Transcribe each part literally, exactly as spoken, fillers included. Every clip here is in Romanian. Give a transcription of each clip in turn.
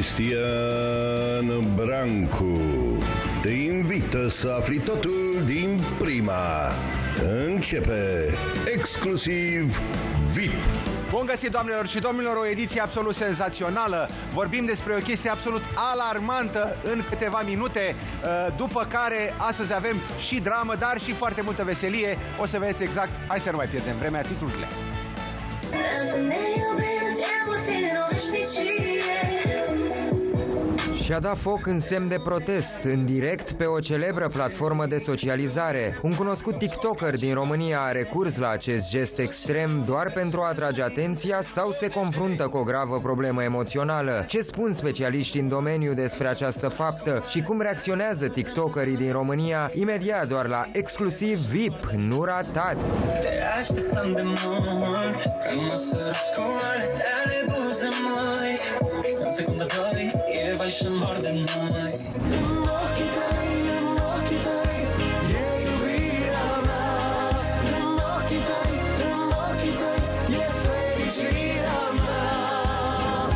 Cristian Brancu te invită să afli totul din prima. Începe Exclusiv V I P. Bun găsit, doamnelor și domnilor, o ediție absolut senzațională. Vorbim despre o chestie absolut alarmantă în câteva minute, după care astăzi avem și dramă, dar și foarte multă veselie. O să vedeți exact. Hai să nu mai pierdem vremea, titlurile. Și-a dat foc în semn de protest, în direct, pe o celebră platformă de socializare. Un cunoscut tiktoker din România a recurs la acest gest extrem doar pentru a atrage atenția sau se confruntă cu o gravă problemă emoțională. Ce spun specialiștii în domeniu despre această faptă și cum reacționează tiktokerii din România? Imediat, doar la Exclusiv V I P, nu ratați! Te așteptam de mult, că mă sărăscoare, ale buze măi, în secundă doi, e vai și mor de noi. În ochii tăi, în ochii tăi, e iubirea mea. În ochii tăi, în ochii tăi, e fericirea mea.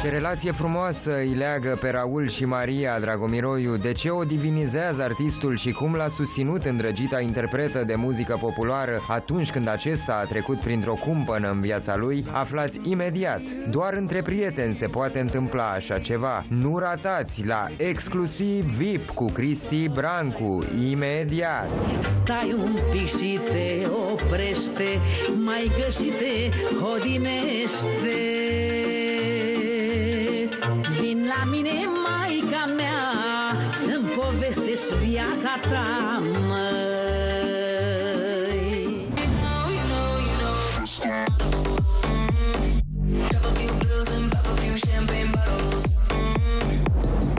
Ce relație frumoasă îi leagă pe Raul și Maria Dragomiroiu. De ce o divinizează artistul și cum l-a susținut îndrăgita interpretă de muzică populară atunci când acesta a trecut printr-o cumpănă în viața lui? Aflați imediat. Doar între prieteni se poate întâmpla așa ceva. Nu ratați la Exclusiv V I P cu Cristi Brancu. Imediat. Stai un pic și te oprește, maică, și te hodinește. Vin la mine, maica mea, să-mi povestești viața ta, măi.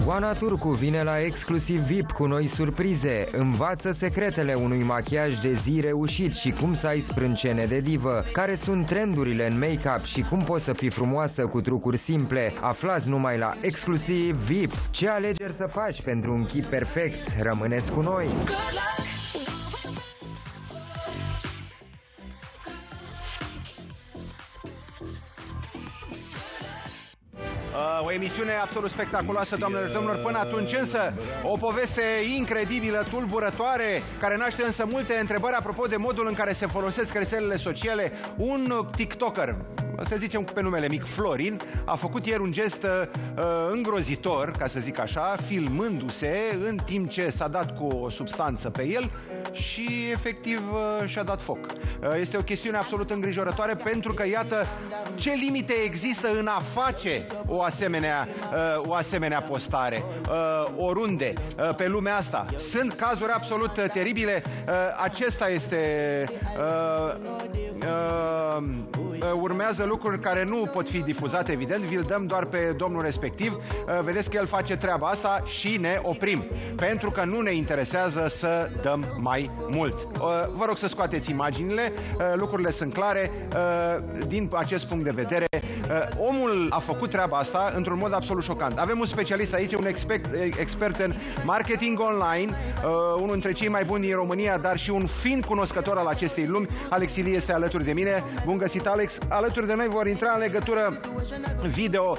Oana Turcu vine la Exclusiv V I P cu noi surprize. Învață secretele unui machiaj de zi reușit și cum să ai sprâncene de divă. Care sunt trendurile în make-up și cum poți să fii frumoasă cu trucuri simple. Aflați numai la Exclusiv V I P. Ce alegeri să faci pentru un chip perfect? Rămâneți cu noi! O emisiune absolut spectaculoasă, doamnelor și domnilor. Până atunci însă, o poveste incredibilă, tulburătoare, care naște însă multe întrebări apropo de modul în care se folosesc rețelele sociale. Un tiktoker, să zicem pe numele mic Florin, a făcut ieri un gest uh, îngrozitor, ca să zic așa, filmându-se în timp ce s-a dat cu o substanță pe el și efectiv uh, și-a dat foc. Uh, este o chestiune absolut îngrijorătoare, pentru că iată ce limite există în a face o asemenea, uh, o asemenea postare. Uh, oriunde, uh, pe lumea asta, sunt cazuri absolut uh, teribile. Uh, acesta este... Uh, uh, uh, urmează lucruri care nu pot fi difuzate, evident, vi-l dăm doar pe domnul respectiv. Vedeți că el face treaba asta și ne oprim, pentru că nu ne interesează să dăm mai mult. Vă rog să scoateți imaginile, lucrurile sunt clare din acest punct de vedere. Omul a făcut treaba asta într-un mod absolut șocant. Avem un specialist aici, un expert, expert în marketing online, unul dintre cei mai buni din România, dar și un fiind cunoscător al acestei lumi. Alex Ilie este alături de mine. Bun găsit, Alex! Alături de noi vor intra în legătură video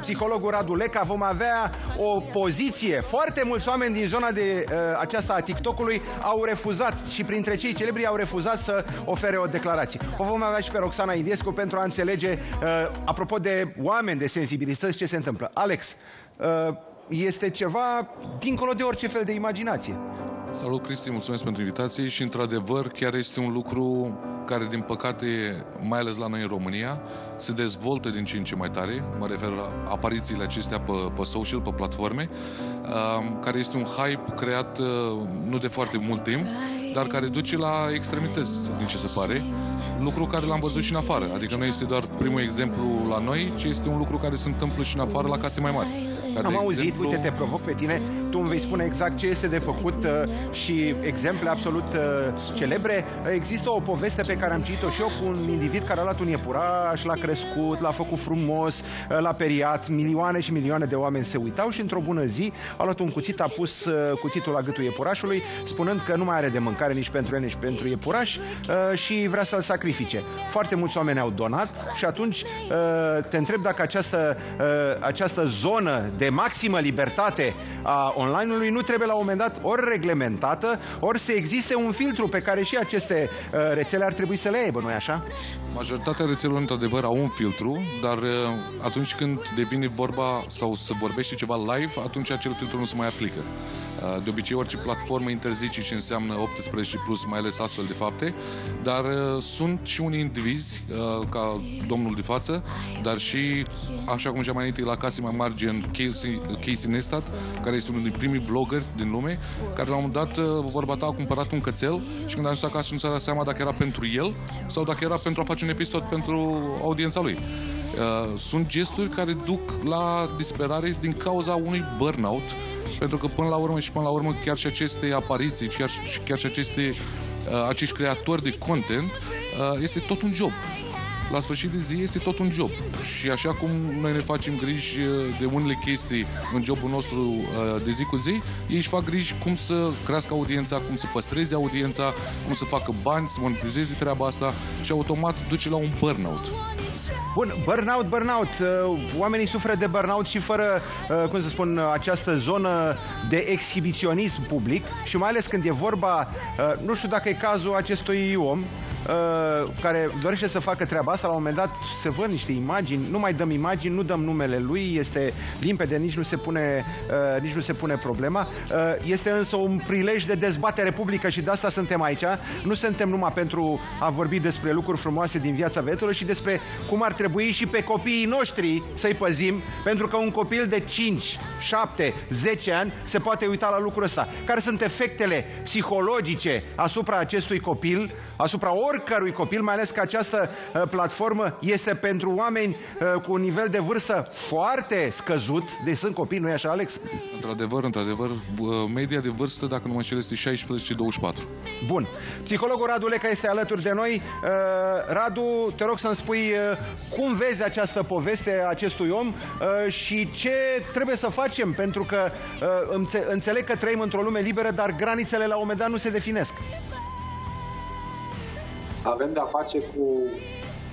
psihologul Radu Leca. Vom avea o poziție. Foarte mulți oameni din zona de aceasta a TikTok-ului au refuzat, și printre cei celebri au refuzat să ofere o declarație. O vom avea și pe Roxana Iliescu pentru a înțelege, apropo de oameni, de sensibilități, ce se întâmplă. Alex, este ceva dincolo de orice fel de imaginație. Salut, Cristi, mulțumesc pentru invitație și, într-adevăr, chiar este un lucru care, din păcate, mai ales la noi în România, se dezvoltă din ce în ce mai tare. Mă refer la aparițiile acestea pe, pe social, pe platforme, uh, care este un hype creat uh, nu de foarte mult timp, dar care duce la extremități, din ce se pare, lucru care l-am văzut și în afară. Adică nu este doar primul exemplu la noi, ci este un lucru care se întâmplă și în afară, la case mai mari. Am auzit, exemplu... uite, te provoc pe tine, tu îmi vei spune exact ce este de făcut și exemple absolut celebre. Există o poveste pe care am citit-o și eu cu un individ care a luat un iepuraș, l-a crescut, l-a făcut frumos, l-a periat, milioane și milioane de oameni se uitau și într-o bună zi a luat un cuțit, a pus cuțitul la gâtul iepurașului, spunând că nu mai are de mâncare nici pentru el, nici pentru iepuraș și vrea să-l sacrifice. Foarte mulți oameni au donat și atunci te întreb dacă această, această zonă de maximă libertate a online-ului nu trebuie la un moment dat ori reglementată, ori să existe un filtru pe care și aceste rețele ar trebui să le aibă, nu-i așa? Majoritatea rețelelor, într-adevăr, au un filtru, dar atunci când devine vorba sau se vorbește ceva live, atunci acel filtru nu se mai aplică. De obicei, orice platformă interzice ce înseamnă optsprezece plus, mai ales astfel de fapte, dar sunt și unii indivizi, ca domnul de față, dar și, așa cum și-am mai întâi la case mai mari, gen Casey, Casey Nistat, care este unul din primii vloggeri din lume, care la un moment dat, vorba ta, a cumpărat un cățel și când a ajuns acasă nu s-a dat seama dacă era pentru el sau dacă era pentru a face un episod pentru audiența lui. Sunt gesturi care duc la disperare din cauza unui burnout, pentru că până la urmă și până la urmă chiar și aceste apariții, chiar, chiar și aceste, acești creatori de content, este tot un job. La sfârșit de zi este tot un job și așa cum noi ne facem griji de unele chestii în jobul nostru de zi cu zi, ei își fac griji cum să crească audiența, cum să păstreze audiența, cum să facă bani, să monetizeze treaba asta și automat duce la un burnout. Bun, burnout, burnout. Oamenii suferă de burnout și fără, cum să spun, această zonă de exhibiționism public și mai ales când e vorba, nu știu dacă e cazul acestui om, care dorește să facă treaba asta, la un moment dat se văd niște imagini, nu mai dăm imagini, nu dăm numele lui, este limpede, nici nu se pune, uh, nici nu se pune problema. Uh, este însă un prilej de dezbatere publică și de asta suntem aici. Nu suntem numai pentru a vorbi despre lucruri frumoase din viața vetelor și despre cum ar trebui și pe copiii noștri să-i păzim, pentru că un copil de cinci, șapte, zece ani se poate uita la lucrul ăsta. Care sunt efectele psihologice asupra acestui copil, asupra oricărui copil, mai ales că această uh, platformă este pentru oameni uh, cu un nivel de vârstă foarte scăzut, deci sunt copii, nu-i așa, Alex? Într-adevăr, într-adevăr, media de vârstă, dacă nu mă înșel, este șaisprezece douăzeci și patru. Bun. Psihologul Radu Leca este alături de noi. Uh, Radu, te rog să-mi spui uh, cum vezi această poveste acestui om uh, și ce trebuie să facem, pentru că uh, înțeleg că trăim într-o lume liberă, dar granițele la un moment dat nu se definesc. Avem de-a face cu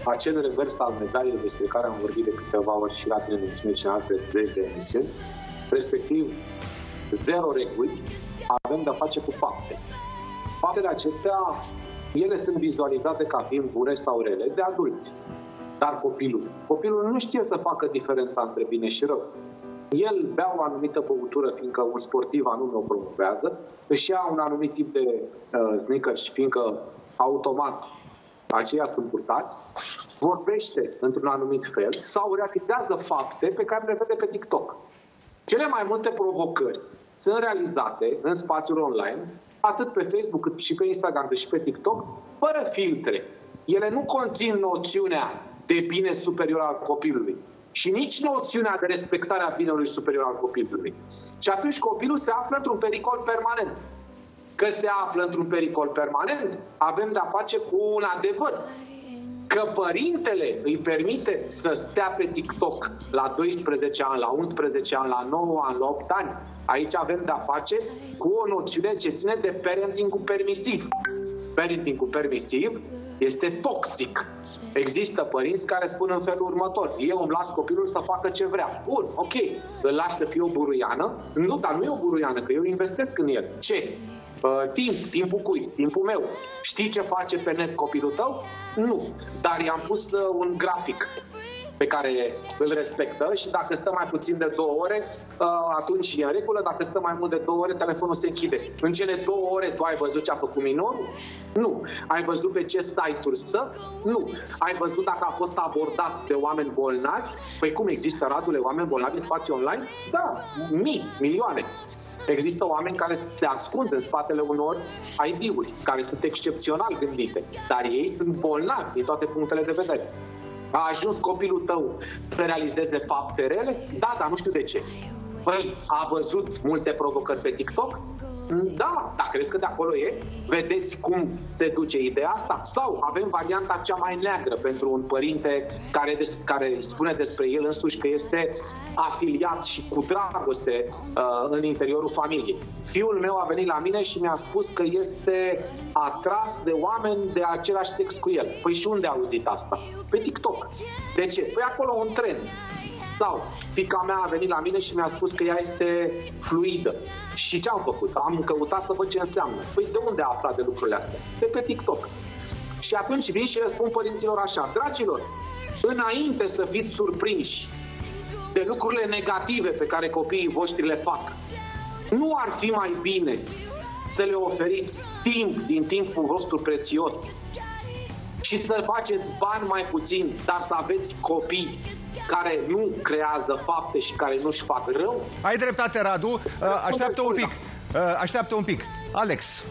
acel revers al medaliei despre care am vorbit de câteva ori și la tine de cine și în alte zeci de emisiuni, respectiv zero reguli, avem de-a face cu fapte. Faptele acestea, ele sunt vizualizate ca fiind bune sau rele de adulți, dar copilul, copilul nu știe să facă diferența între bine și rău. El bea o anumită băutură, fiindcă un sportiv anume o promovează, își ia un anumit tip de uh, sneakers, fiindcă automat aceia sunt purtați, vorbește într-un anumit fel sau realizează fapte pe care le vede pe TikTok. Cele mai multe provocări sunt realizate în spațiul online, atât pe Facebook cât și pe Instagram, cât și pe TikTok, fără filtre. Ele nu conțin noțiunea de bine superior al copilului și nici noțiunea de respectarea binelui superior al copilului. Și atunci copilul se află într-un pericol permanent. Că se află într-un pericol permanent, avem de-a face cu un adevăr. Că părintele îi permite să stea pe TikTok la doisprezece ani, la unsprezece ani, la nouă ani, la opt ani. Aici avem de-a face cu o noțiune ce ține de parenting-ul permisiv. Parenting-ul permisiv este toxic. Există părinți care spun în felul următor: eu îmi las copilul să facă ce vrea. Bun, ok, îl lași să fie o buruiană. Nu, dar nu e o buruiană, că eu investesc în el. Ce? Timp, timpul cui? Timpul meu. Știi ce face pe net copilul tău? Nu. Dar i-am pus un grafic pe care îl respectă și dacă stă mai puțin de două ore, atunci e în regulă. Dacă stă mai mult de două ore, telefonul se închide. În cele două ore tu ai văzut ce a făcut minorul? Nu. Ai văzut pe ce site-uri stă? Nu. Ai văzut dacă a fost abordat de oameni bolnavi? Păi cum, există, Radule, oameni bolnavi în spațiu online? Da, mii, milioane. Există oameni care se ascund în spatele unor I D-uri, care sunt excepțional gândite, dar ei sunt bolnavi din toate punctele de vedere. A ajuns copilul tău să realizeze fapte rele? Da, dar nu știu de ce. Păi, a văzut multe provocări pe TikTok? Da, dar crezi că de acolo e? Vedeți cum se duce ideea asta? Sau avem varianta cea mai neagră pentru un părinte care, care spune despre el însuși că este afiliat și cu dragoste uh, în interiorul familiei. Fiul meu a venit la mine și mi-a spus că este atras de oameni de același sex cu el. Păi și unde a auzit asta? Pe TikTok. De ce? Păi acolo un trend. Sau fiica mea a venit la mine și mi-a spus că ea este fluidă. Și ce am făcut? Am căutat să văd ce înseamnă. Păi de unde a aflat de lucrurile astea? De pe TikTok. Și atunci vin și le spun părinților așa: dragilor, înainte să fiți surprinși de lucrurile negative pe care copiii voștri le fac, nu ar fi mai bine să le oferiți timp din timpul vostru prețios și să faceți bani mai puțin, dar să aveți copii care nu creează fapte și care nu-și fac rău? Ai dreptate, Radu. Așteaptă un pic. Așteaptă un pic. Alex,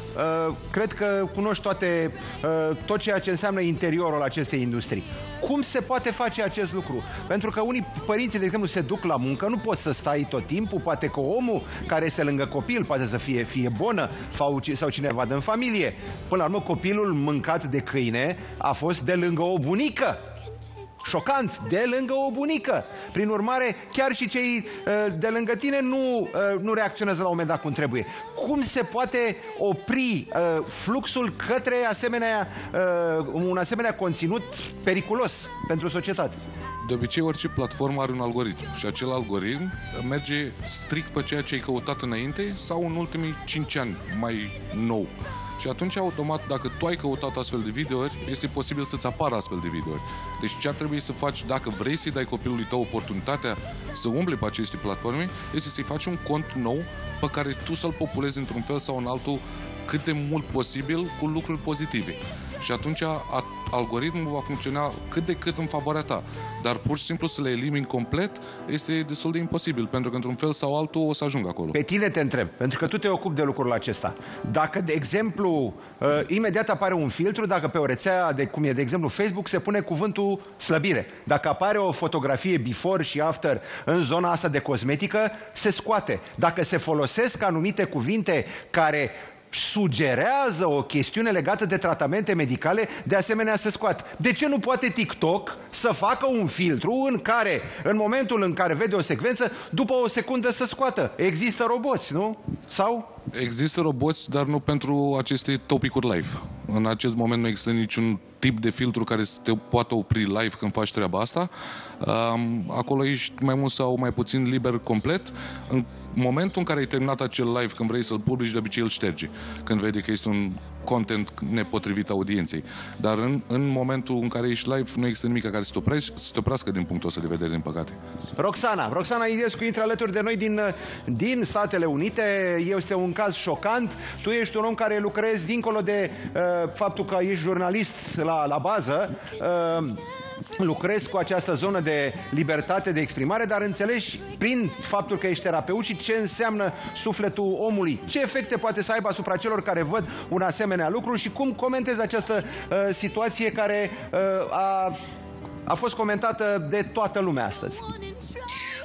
cred că cunoști toate, tot ceea ce înseamnă interiorul acestei industrii. Cum se poate face acest lucru? Pentru că unii părinți, de exemplu, se duc la muncă, nu pot să stai tot timpul, poate că omul care este lângă copil poate să fie, fie bonă sau cineva din familie. Până la urmă, copilul mâncat de câine a fost de lângă o bunică. Șocant, de lângă o bunică. Prin urmare, chiar și cei de lângă tine nu, nu reacționează la un moment dat cum trebuie. Cum se poate opri fluxul către asemenea, un asemenea conținut periculos pentru societate? De obicei, orice platformă are un algoritm și acel algoritm merge strict pe ceea ce ai căutat înainte sau în ultimii cinci ani mai nou. Și atunci, automat, dacă tu ai căutat astfel de videouri, este posibil să-ți apară astfel de videouri. Deci ce ar trebui să faci dacă vrei să-i dai copilului tău oportunitatea să umble pe aceste platforme, este să-i faci un cont nou pe care tu să-l populezi într-un fel sau în altul cât de mult posibil cu lucruri pozitive. Și atunci algoritmul va funcționa cât de cât în favoarea ta. Dar pur și simplu să le elimini complet este destul de imposibil, pentru că într-un fel sau altul o să ajung acolo. Pe tine te întreb, pentru că tu te ocupi de lucrul acesta. Dacă, de exemplu, imediat apare un filtru, dacă pe o rețea, de, cum e, de exemplu, Facebook, se pune cuvântul slăbire. Dacă apare o fotografie before și after în zona asta de cosmetică, se scoate. Dacă se folosesc anumite cuvinte care sugerează o chestiune legată de tratamente medicale, de asemenea se scoate. De ce nu poate TikTok să facă un filtru în care, în momentul în care vede o secvență, după o secundă să scoată? Există roboți, nu? Sau? Există roboți, dar nu pentru aceste topicuri live. În acest moment nu există niciun tip de filtru care te poate opri live când faci treaba asta. Acolo ești mai mult sau mai puțin liber complet. În momentul în care ai terminat acel live, când vrei să-l publici, de obicei îl șterge, când vede că este un content nepotrivit audienței. Dar în, în momentul în care ești live, nu există nimic care să te oprești, să te oprească din punctul ăsta de vedere, din păcate. Roxana, Roxana Iliescu intră alături de noi din, din Statele Unite. Este un caz șocant. Tu ești un om care lucrezi dincolo de uh, faptul că ești jurnalist la, la bază. Uh, Lucrezi cu această zonă de libertate de exprimare, dar înțelegi prin faptul că ești terapeut și ce înseamnă sufletul omului. Ce efecte poate să aibă asupra celor care văd un asemenea lucru și cum comentezi această uh, situație care uh, a, a fost comentată de toată lumea astăzi?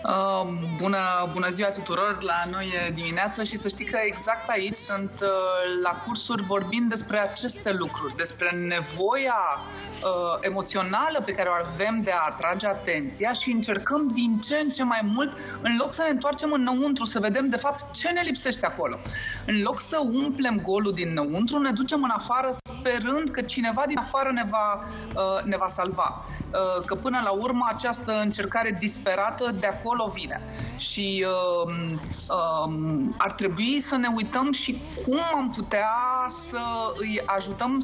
Uh, bună, bună ziua tuturor, la noi e dimineață și să știi că exact aici sunt uh, la cursuri vorbind despre aceste lucruri, despre nevoia uh, emoțională pe care o avem de a atrage atenția și încercăm din ce în ce mai mult, în loc să ne întoarcem înăuntru, să vedem de fapt ce ne lipsește acolo. În loc să umplem golul dinăuntru, ne ducem în afară sperând că cineva din afară ne va, uh, ne va salva. Uh, că până la urmă această încercare disperată de a vine. Și uh, uh, ar trebui să ne uităm și cum am putea să îi ajutăm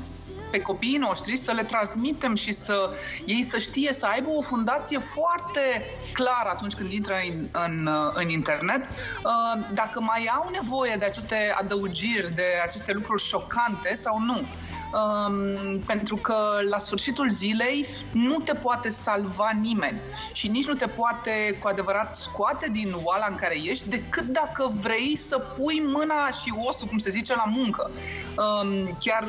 pe copiii noștri, să le transmitem și să ei să știe, să aibă o fundație foarte clară atunci când intră în, în, în internet. Uh, dacă mai au nevoie de aceste adăugiri, de aceste lucruri șocante sau nu. Um, pentru că la sfârșitul zilei nu te poate salva nimeni și nici nu te poate cu adevărat scoate din oala în care ești decât dacă vrei să pui mâna și osul, cum se zice, la muncă. Um, chiar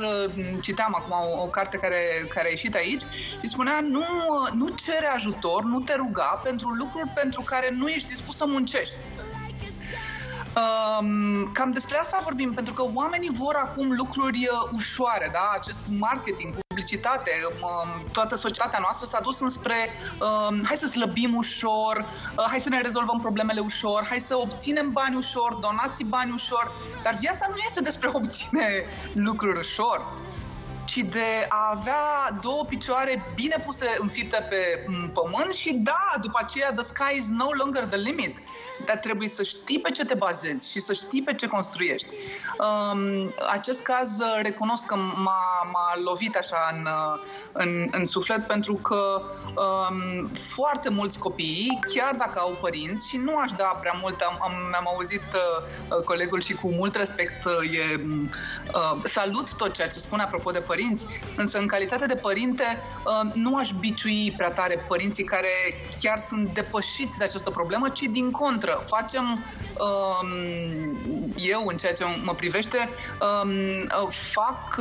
citeam acum o, o carte care, care a ieșit aici și spunea nu, nu cere ajutor, nu te ruga pentru lucruri pentru care nu ești dispus să muncești. Um, cam despre asta vorbim, pentru că oamenii vor acum lucruri ușoare, da? Acest marketing, publicitate, um, toată societatea noastră s-a dus înspre um, hai să slăbim ușor, uh, hai să ne rezolvăm problemele ușor, hai să obținem bani ușor, donați bani ușor, dar viața nu este despre a obține lucruri ușor, ci de a avea două picioare bine puse în fipte pe pământ și da, după aceea the sky is no longer the limit. Dar trebuie să știi pe ce te bazezi și să știi pe ce construiești. Um, acest caz recunosc că m-a, m-a lovit așa în, în, în suflet, pentru că um, foarte mulți copii, chiar dacă au părinți, și nu aș da prea mult, am, am, am auzit uh, colegul și cu mult respect uh, e, uh, salut tot ceea ce spune apropo de părinți, Părinți, însă în calitate de părinte nu aș biciui prea tare părinții care chiar sunt depășiți de această problemă, ci din contră. Facem, eu în ceea ce mă privește, fac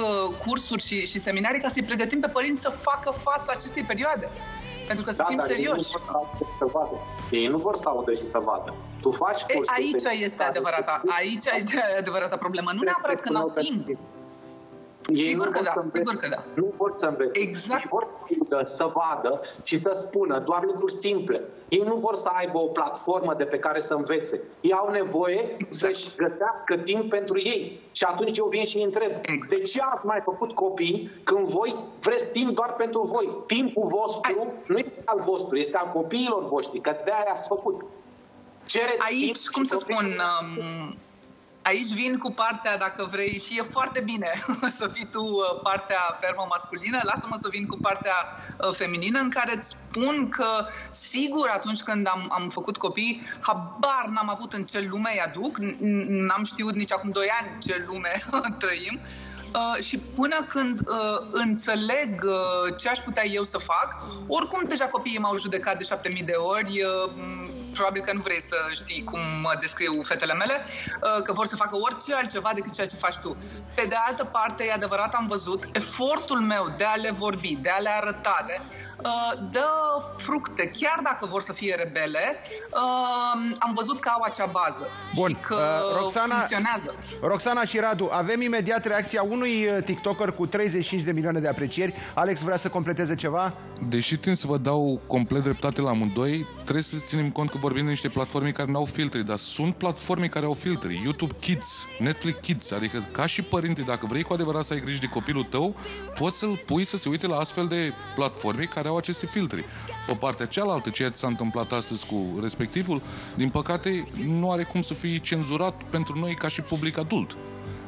cursuri și, și seminarii ca să-i pregătim pe părinți să facă față acestei perioade. Pentru că da, să fim serioși. Ei nu vor să audă și să vadă. Tu faci cursuri. Aici este adevărata, aici este adevărata problemă. Nu neapărat că n-au timp. Ei sigur, că da, sigur că da. Nu vor să învețe. Exact. Ei vor să, să vadă și să spună doar lucruri simple. Ei nu vor să aibă o platformă de pe care să învețe. Ei au nevoie exact. Să-și găsească timp pentru ei. Și atunci eu vin și îi întreb. Exact. De ce ați mai făcut copii când voi vreți timp doar pentru voi? Timpul vostru Ai. nu este al vostru, este al copiilor voștri. Că de-aia ați făcut. Cere aici, cum să spun... Um... Aici vin cu partea, dacă vrei, și e foarte bine să fii tu partea fermă masculină, lasă-mă să vin cu partea feminină, în care îți spun că, sigur, atunci când am, am făcut copii, habar n-am avut în ce lume îi aduc, n-am știut nici acum doi ani ce lume trăim, Uh, și până când uh, înțeleg uh, ce aș putea eu să fac, oricum deja copiii m-au judecat de șapte mii de ori, uh, probabil că nu vrei să știi cum mă descriu fetele mele, uh, că vor să facă orice altceva decât ceea ce faci tu. Pe de altă parte, e adevărat, am văzut efortul meu de a le vorbi, de a le arăta, de, uh, dă fructe, chiar dacă vor să fie rebele, uh, am văzut că au acea bază. Bun. Și că uh, Roxana, funcționează. Roxana și Radu, avem imediat reacția unui TikToker cu treizeci și cinci de milioane de aprecieri. Alex vrea să completeze ceva? Deși tind să vă dau complet dreptate la amândoi, trebuie să ținem cont că vorbim de niște platforme care nu au filtre, dar sunt platforme care au filtre. YouTube Kids, Netflix Kids, adică ca și părinte, dacă vrei cu adevărat să ai grijă de copilul tău, poți să-l pui să se uite la astfel de platforme care au aceste filtre. Pe partea cealaltă, ceea ce s-a întâmplat astăzi cu respectivul, din păcate, nu are cum să fie cenzurat pentru noi ca și public adult.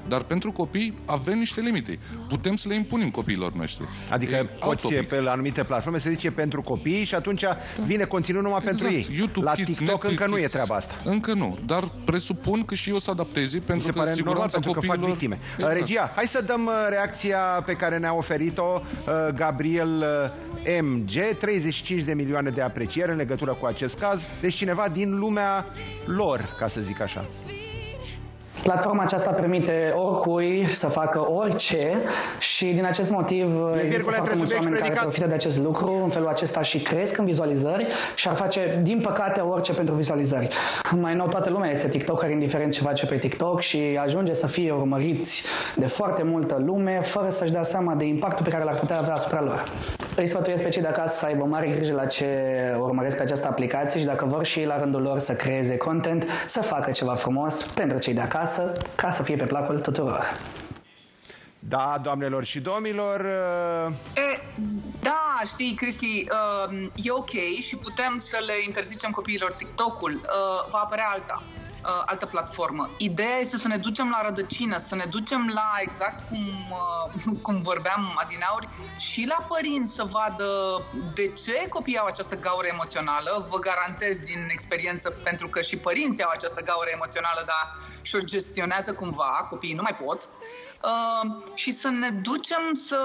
Dar pentru copii avem niște limite. Putem să le impunem copiilor noștri. Adică e, poți pe la anumite platforme se zice pentru copii și atunci da. vine conținut numai exact. pentru ei. YouTube la Kids, TikTok Netflix, încă nu e treaba asta. Încă nu, dar presupun că și eu să adapteze pentru că siguranța copiilor... fac victime. Exact. Regia, hai să dăm reacția pe care ne-a oferit-o Gabriel M G. treizeci și cinci de milioane de aprecieri în legătură cu acest caz. Deci cineva din lumea lor, ca să zic așa. Platforma aceasta permite oricui să facă orice și din acest motiv există foarte mulți oameni care profită de acest lucru. În felul acesta și cresc în vizualizări și ar face, din păcate, orice pentru vizualizări. Mai nou, toată lumea este TikToker, indiferent ce face pe TikTok și ajunge să fie urmăriți de foarte multă lume fără să-și dea seama de impactul pe care l-ar putea avea asupra lor. Îi sfătuiesc pe cei de acasă să aibă mare grijă la ce urmăresc pe această aplicație și dacă vor și ei la rândul lor să creeze content, să facă ceva frumos pentru cei de acasă, ca să fie pe placul tuturor. Da, doamnelor și domnilor... E, da, știi, Cristi, e ok și putem să le interzicem copiilor TikTok-ul. Va apărea alta, altă platformă. Ideea este să ne ducem la rădăcină, să ne ducem la, exact cum, cum vorbeam adinauri, și la părinți să vadă de ce copiii au această gaură emoțională. Vă garantez din experiență, pentru că și părinții au această gaură emoțională, dar și-o gestionează cumva, copiii nu mai pot. uh, și să ne ducem să,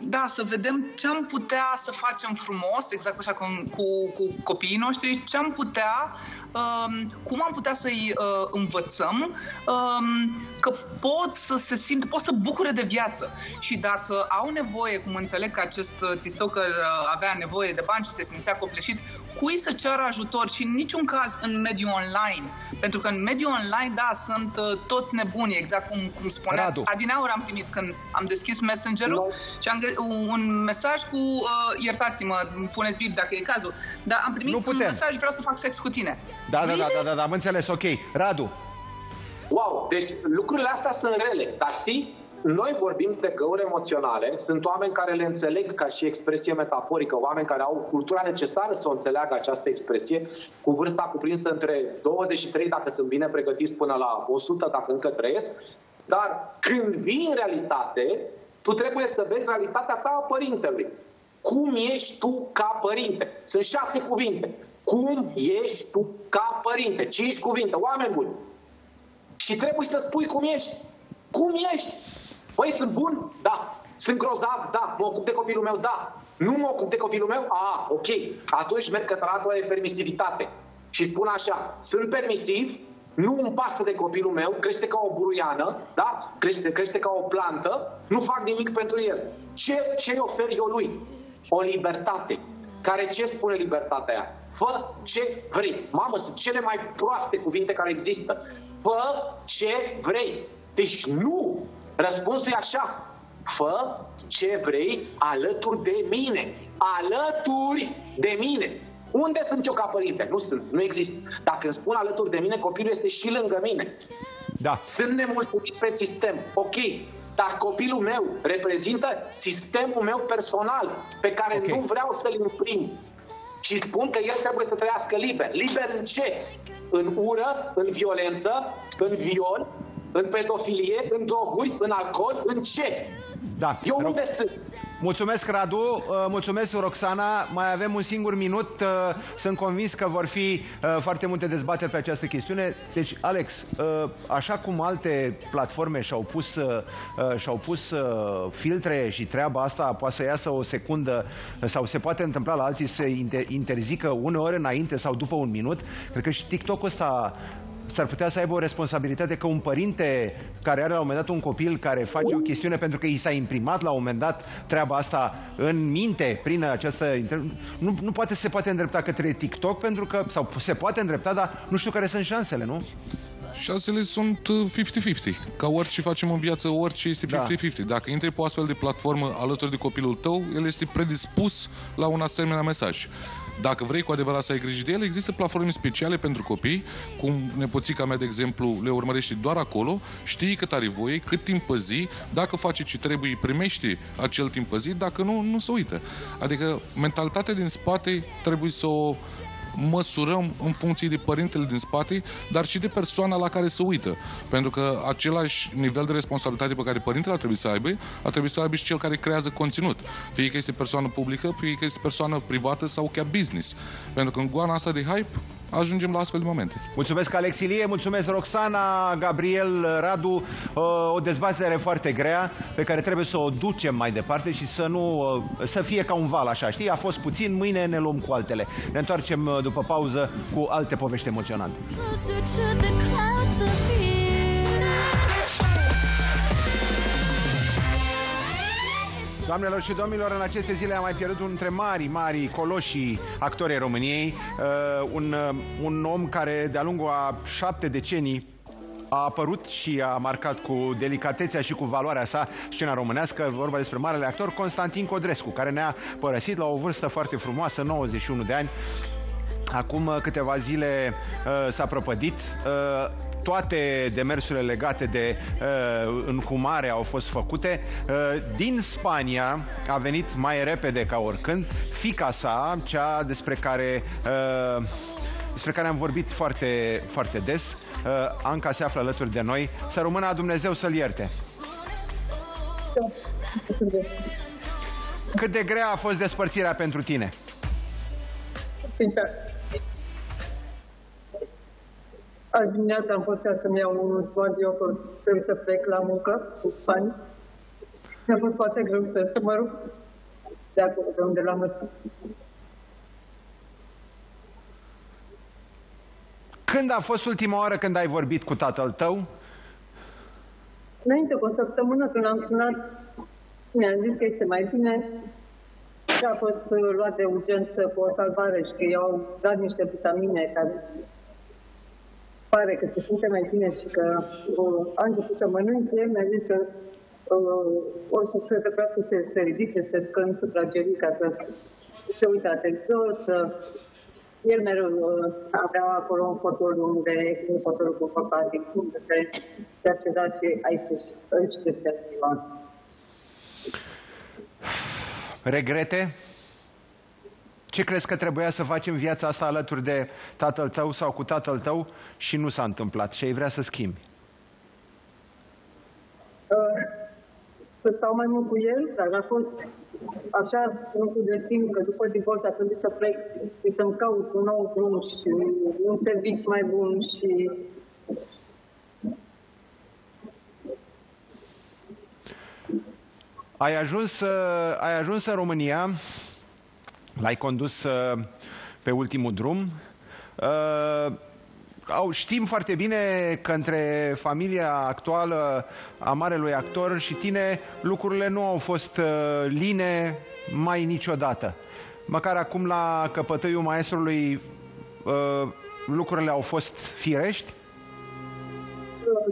da, să vedem ce am putea să facem frumos, exact așa cum, cu, cu copiii noștri, ce am putea, uh, cum am putea să-i uh, învățăm uh, că pot să se simt, pot să bucure de viață. Și dacă au nevoie, cum înțeleg că acest TikToker avea nevoie de bani și se simțea copleșit, cui să ceară ajutor și în niciun caz în mediul online. Pentru că în mediul online, da, sunt uh, toți nebuni, exact cum, cum spuneați. Radu. Adineaur am primit când am deschis Messenger-ul no. și am un mesaj cu, uh, iertați-mă, puneți bip dacă e cazul, dar am primit un mesaj, vreau să fac sex cu tine. Da, da, da, da, da, da, am înțeles, ok. Radu. Wow, deci lucrurile astea sunt rele, dar știi? Noi vorbim de găuri emoționale, sunt oameni care le înțeleg ca și expresie metaforică, oameni care au cultura necesară să o înțeleagă această expresie, cu vârsta cuprinsă între douăzeci și trei, dacă sunt bine pregătiți, până la o sută, dacă încă trăiesc, dar când vii în realitate, tu trebuie să vezi realitatea ta a părintelui. Cum ești tu ca părinte? Sunt șase cuvinte. Cum ești tu ca părinte? Cinci cuvinte, oameni buni. Și trebuie să spui cum ești. Cum ești? Băi, sunt bun? Da. Sunt grozav? Da. Mă ocup de copilul meu? Da. Nu mă ocup de copilul meu? A, ok. Atunci merg către latura de permisivitate. Și spun așa, sunt permisiv, nu îmi pasă de copilul meu, crește ca o buruiană, da? Crește, crește ca o plantă, nu fac nimic pentru el. Ce, ce ofer eu lui? O libertate. Care ce spune libertatea aia? Fă ce vrei. Mamă, sunt cele mai proaste cuvinte care există. Fă ce vrei. Deci nu... Răspunsul e așa, fă ce vrei alături de mine, alături de mine. Unde sunt eu ca părinte? Nu sunt, nu există. Dacă îmi spun alături de mine, copilul este și lângă mine. Da. Sunt nemulțumit pe sistem, ok, dar copilul meu reprezintă sistemul meu personal pe care okay. nu vreau să-l imprim. Și spun că el trebuie să trăiască liber. Liber în ce? În ură, în violență, în viol, în pedofilie, în droguri, în alcool, în ce? Da. Eu unde sunt? Mulțumesc, Radu, mulțumesc, Roxana. Mai avem un singur minut. Sunt convins că vor fi foarte multe dezbateri pe această chestiune. Deci, Alex, așa cum alte platforme și-au pus, și-au pus filtre și treaba asta poate să iasă o secundă sau se poate întâmpla la alții să interzică uneori înainte sau după un minut, cred că și TikTok-ul ăsta s-ar putea să aibă o responsabilitate că un părinte care are la un moment dat un copil care face o chestiune pentru că i s-a imprimat la un moment dat treaba asta în minte prin această... Nu, nu poate se poate îndrepta către TikTok pentru că... Sau se poate îndrepta, dar nu știu care sunt șansele, nu? Șansele sunt cincizeci la cincizeci. Ca orice facem în viață, orice este cincizeci la cincizeci. Da. Dacă intri pe o astfel de platformă alături de copilul tău, el este predispus la un asemenea mesaj. Dacă vrei cu adevărat să ai grijă de el, există platforme speciale pentru copii, cum nepoțica mea, de exemplu, le urmărește doar acolo, știi cât are voie, cât timp pe zi, dacă face ce trebuie, primește acel timp pe zi, dacă nu, nu se uită. Adică mentalitatea din spate trebuie să o măsurăm în funcție de părintele din spate, dar și de persoana la care se uită. Pentru că același nivel de responsabilitate pe care părintele ar trebui să aibă, ar trebui să aibă și cel care creează conținut. Fie că este persoană publică, fie că este persoană privată sau chiar business. Pentru că în goana asta de hype ajungem la astfel de momente. Mulțumesc, Alex Ilie, mulțumesc, Roxana, Gabriel, Radu. O dezbatere foarte grea pe care trebuie să o ducem mai departe și să nu să fie ca un val așa, știi? A fost puțin, mâine ne luăm cu altele. Ne întoarcem după pauză cu alte povești emoționante. Doamnelor și domnilor, în aceste zile am mai pierdut unul dintre mari, mari coloșii actorii României, uh, un, un om care de-a lungul a șapte decenii a apărut și a marcat cu delicatețea și cu valoarea sa scena românească, vorba despre marele actor Constantin Codrescu, care ne-a părăsit la o vârstă foarte frumoasă, nouăzeci și unu de ani. Acum câteva zile uh, s-a prăpădit. Uh, Toate demersurile legate de uh, înhumare au fost făcute. Uh, din Spania a venit mai repede ca oricând fiica sa, cea despre care, uh, despre care am vorbit foarte, foarte des. Uh, Anca se află alături de noi. Să rămână Dumnezeu să-l ierte. Cât de grea a fost despărțirea pentru tine? Azi dimineața am fost ca să-mi iau un smardiu, că trebuie să plec la muncă cu bani. Mi-a fost foarte greu să mă rog de acolo, de unde l-am lăsat. Când a fost ultima oară când ai vorbit cu tatăl tău? Înainte cu o săptămână, când am sunat, mi-am zis că este mai bine și a fost luat de urgență cu o salvare și că i-au dat niște vitamine care pare că se simte mai bine și că uh, a început să mănânce. Mi-a zis că uh, o să se vrea să se, se ridice, să că nu supragerii, ca să se uite atențor, să... El mereu uh, avea acolo un fotol unde, un fotol cu făcatic, unde se acceda și aici se activa. Regrete? Ce crezi că trebuia să faci în viața asta alături de tatăl tău sau cu tatăl tău și nu s-a întâmplat și ai vrea să schimbi? Uh, să stau mai mult cu el, dar a fost... Așa, nu cu destin, că după divorț a trebuit să plec și să-mi caut un nou drum și un serviciu mai bun și... Ai ajuns, ai ajuns în România, l-ai condus pe ultimul drum. Știm foarte bine că între familia actuală a marelui actor și tine lucrurile nu au fost line mai niciodată. Măcar acum la căpătâiul maestrului lucrurile au fost firești?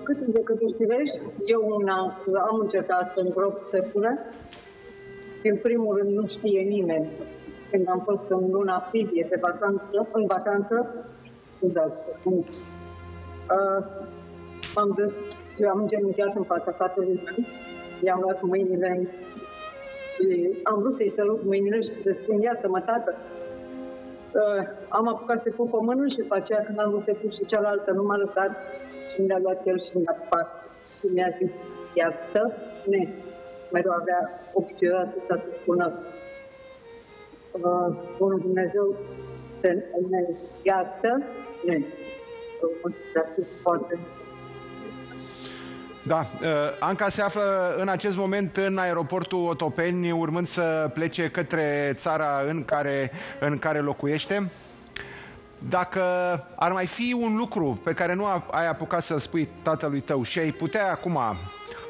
Cât de cât firești, eu una am încercat să îngrop sexurile. În primul rând nu știe nimeni. Când am fost în luna fibie de vacanță, în vacanță, exact. Uh, am dus, eu am îngenunchiat în fața tatălui meu, i-am luat mâinile și am vrut să-i sălut mâinile și să spun, iată mă tată. Uh, am apucat să pupă mânul și facea când am vrut să pup și cealaltă, nu m-a lăsat și mi-a luat el și mi-a spart. Și mi-a zis, iată, ne, mereu avea obiceiul acesta să spună, uh, bunul Dumnezeu, iată, da, Anca se află în acest moment în aeroportul Otopeni, urmând să plece către țara în care, în care locuiește. Dacă ar mai fi un lucru pe care nu ai apucat să-l spui tatălui tău și ai putea acum,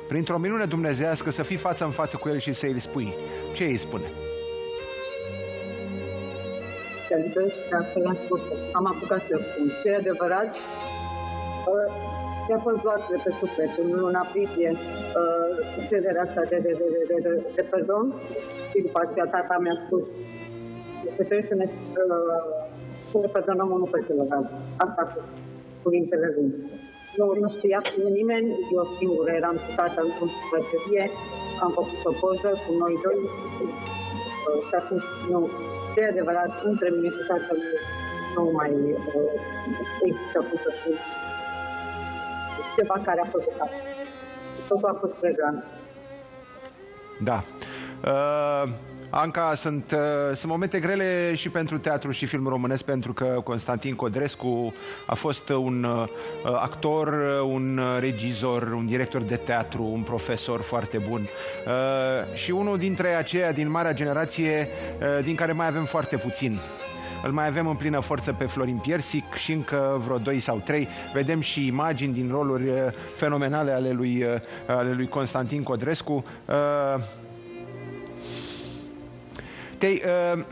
printr-o minune dumnezească, să fii față în față cu el și să-i spui, ce îi spune? Am apucat să spun. Ce adevărat, mi-a fost luat de pe suflet în luna aprilie sucederea asta de perdon și după aceea tata mi-a spus că trebuie să ne perdonăm unul pe celălalt. Asta cu cuvintele lui. Nu știa cu nimeni, eu singură eram cu tata într-un sufleterie, am făcut o poză cu noi doi și atunci nu... De adevărat, între mine și tatăl nu mai există cum să spun ceva care a făcut asta. Totul a fost pregrant. Da. Uh, Anca, sunt, uh, sunt momente grele și pentru teatru și film românesc, pentru că Constantin Codrescu a fost un uh, actor, un regizor, un director de teatru, un profesor foarte bun uh, și unul dintre aceia din marea generație uh, din care mai avem foarte puțin. Îl mai avem în plină forță pe Florin Piersic și încă vreo doi sau trei. Vedem și imagini din roluri uh, fenomenale ale lui, uh, ale lui Constantin Codrescu. Uh, Te-ai, uh,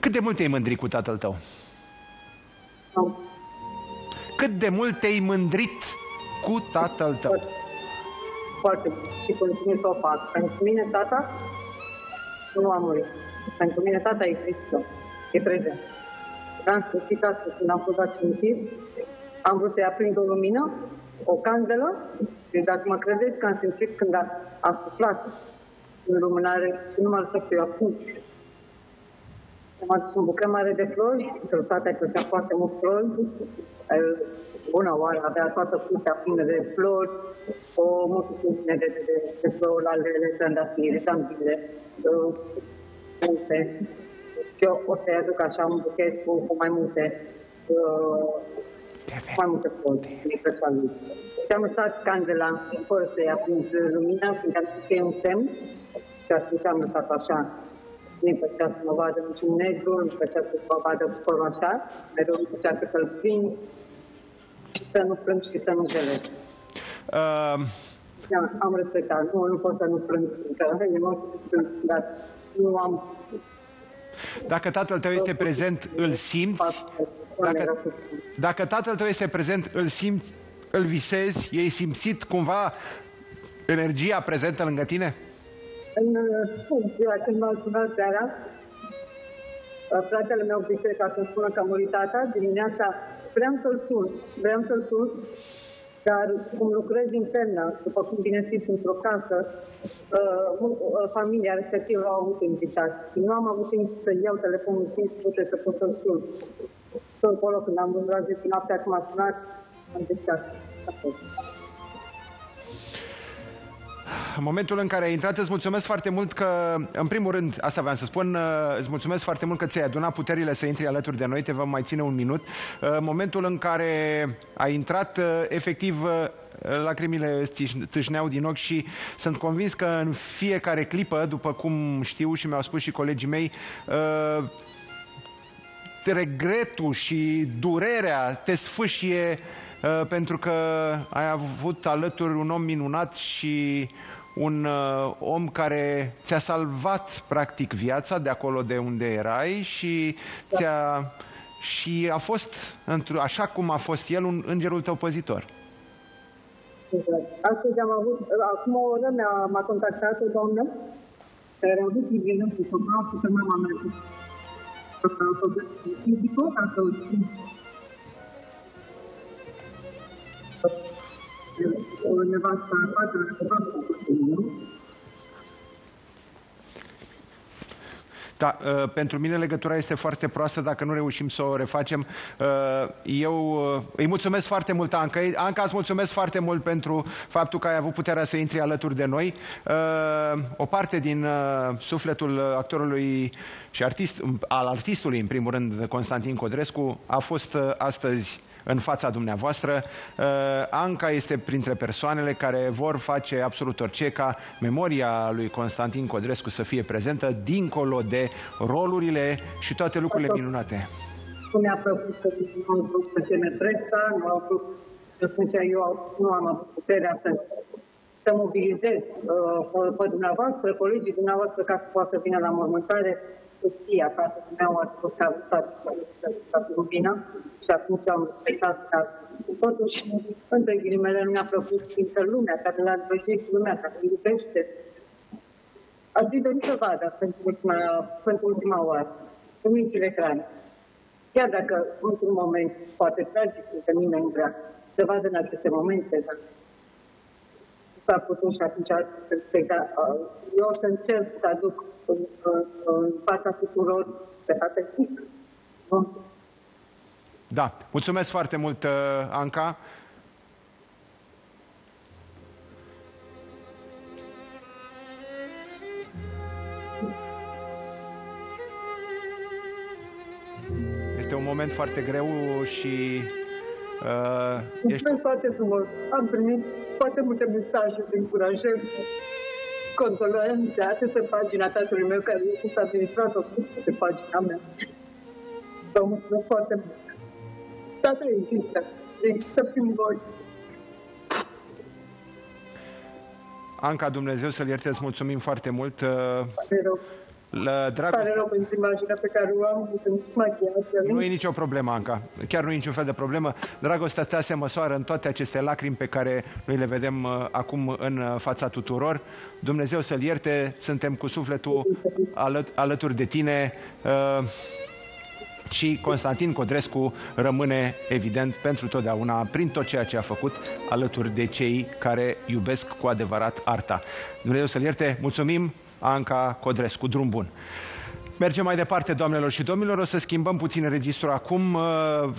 cât de mult te-ai mândrit cu tatăl tău? Nu. Cât de mult te-ai mândrit cu tatăl tău? Foarte, foarte. Și continui să o fac. Pentru mine tata nu a murit. Pentru mine tata există. E prezent. Am sfârșit astăzi când am fost la cimitir, am vrut să-i aprind o lumină, o candelă, și dacă mă credeți că am simțit când a, a suflat în lumânare, nu m-a lăsat că eu acum. Am adus un buchet mare de flori, săltatea căsea foarte mult flori. Bună oară, avea toată puntea plină de flori, o multitudine de, de, de flori ale trandafiri, sandile, multe. Și eu o să-i aduc așa un buchet cu, cu mai multe uh, mai multe poze, și am lăsat candela fără să-i aprins lumina, fiindcă am zis că e un semn și atunci am lăsat așa. Nu-i făcea să mă vadă niciun negru, nu-i făcea să mă vadă cu părul așa, mereu îmi făcea că să-l prind, să nu plâng și să nu gelesc. Uh... Am respectat, nu, nu pot să nu plâng, că nu plâng, dar nu am... Dacă tatăl tău este prezent, îl simți? Dacă, dacă tatăl tău este prezent, îl simți, îl visezi? E simțit cumva energia prezentă lângă tine? În ziua când m-am sunat seara, fratele meu Cristian, ca să-mi spună că a murit tata, dimineața vreau să-l sun, vreau să-l sun, dar cum lucrez din semnă, după cum bine știți, într-o casă, familia respectivă a avut invitați. Nu am avut timp să iau telefonul cinci sute să pot să-l sun. Tot acolo, când am vândrat zi noaptea, cum a sunat, am deșteat. În momentul în care ai intrat, îți mulțumesc foarte mult că, în primul rând, asta voiam să spun, îți mulțumesc foarte mult că ți-ai adunat puterile să intri alături de noi, te vom mai ține un minut. În momentul în care ai intrat, efectiv, lacrimile țâșneau din ochi și sunt convins că în fiecare clipă, după cum știu și mi-au spus și colegii mei, regretul și durerea te sfâșie pentru că ai avut alături un om minunat și un om care ți-a salvat practic viața de acolo de unde erai și ți-a, și a fost, așa cum a fost el, un îngerul tău păzitor. Astăzi am avut, acum o oră m-a contactat o doamnă care a avut grijă cu fotograful că mama mea a făcut fizicul, a făcut nevasta a patru, da, pentru mine legătura este foarte proastă, dacă nu reușim să o refacem. Eu îi mulțumesc foarte mult, Anca. Anca, îți mulțumesc foarte mult pentru faptul că ai avut puterea să intri alături de noi. O parte din sufletul actorului și artist, al artistului, în primul rând, Constantin Codrescu, a fost astăzi în fața dumneavoastră. Uh, Anca este printre persoanele care vor face absolut orice ca memoria lui Constantin Codrescu să fie prezentă dincolo de rolurile și toate lucrurile minunate. Nu mi-a plăcut că nu am vrut să se ne presta, nu am vrut să spun că eu nu am avut puterea să, să mobilizez uh, pe dumneavoastră, colegii dumneavoastră, ca să poată să vină la mormântare. Știi, acasă meu a spus că a luptat rubina și atunci am respectat că totuși, între ghilimele, nu mi-a plăcut fiindcă lumea care l-a învățit, lumea care îi iubește. Aș fi dorit să vadă pentru ultima, pentru ultima oară, în micul ecran. Chiar dacă, într-un moment poate tragic, că nimeni vrea să vadă în aceste momente, dar s-a putut și atunci eu o să încerc să aduc în, în fața tuturor pe toate timp. Da, mulțumesc foarte mult, Anca. Este un moment foarte greu și... Uh, ești... foarte frumos. Am primit foarte multe mesaje de încurajări, condolențe, atât pe pagina tatălui meu, care s-a administrat-o pe pagina mea. Vă mulțumesc foarte mult. Tatăl există. Există prin voi. Anca, Dumnezeu să-l iertezi, mulțumim foarte mult. Pare rău. La dragoste... Pare rău pentru imaginea pe care o am, nu e nicio problemă, Anca. Chiar nu e niciun fel de problemă. Dragostea ta se măsoară în toate aceste lacrimi pe care noi le vedem acum în fața tuturor. Dumnezeu să-l ierte, suntem cu sufletul alăt alături de tine și Constantin Codrescu rămâne, evident, pentru totdeauna, prin tot ceea ce a făcut, alături de cei care iubesc cu adevărat arta. Dumnezeu să-l ierte, mulțumim! Anca Codrescu, drum bun. Mergem mai departe, doamnelor și domnilor. O să schimbăm puțin registrul acum.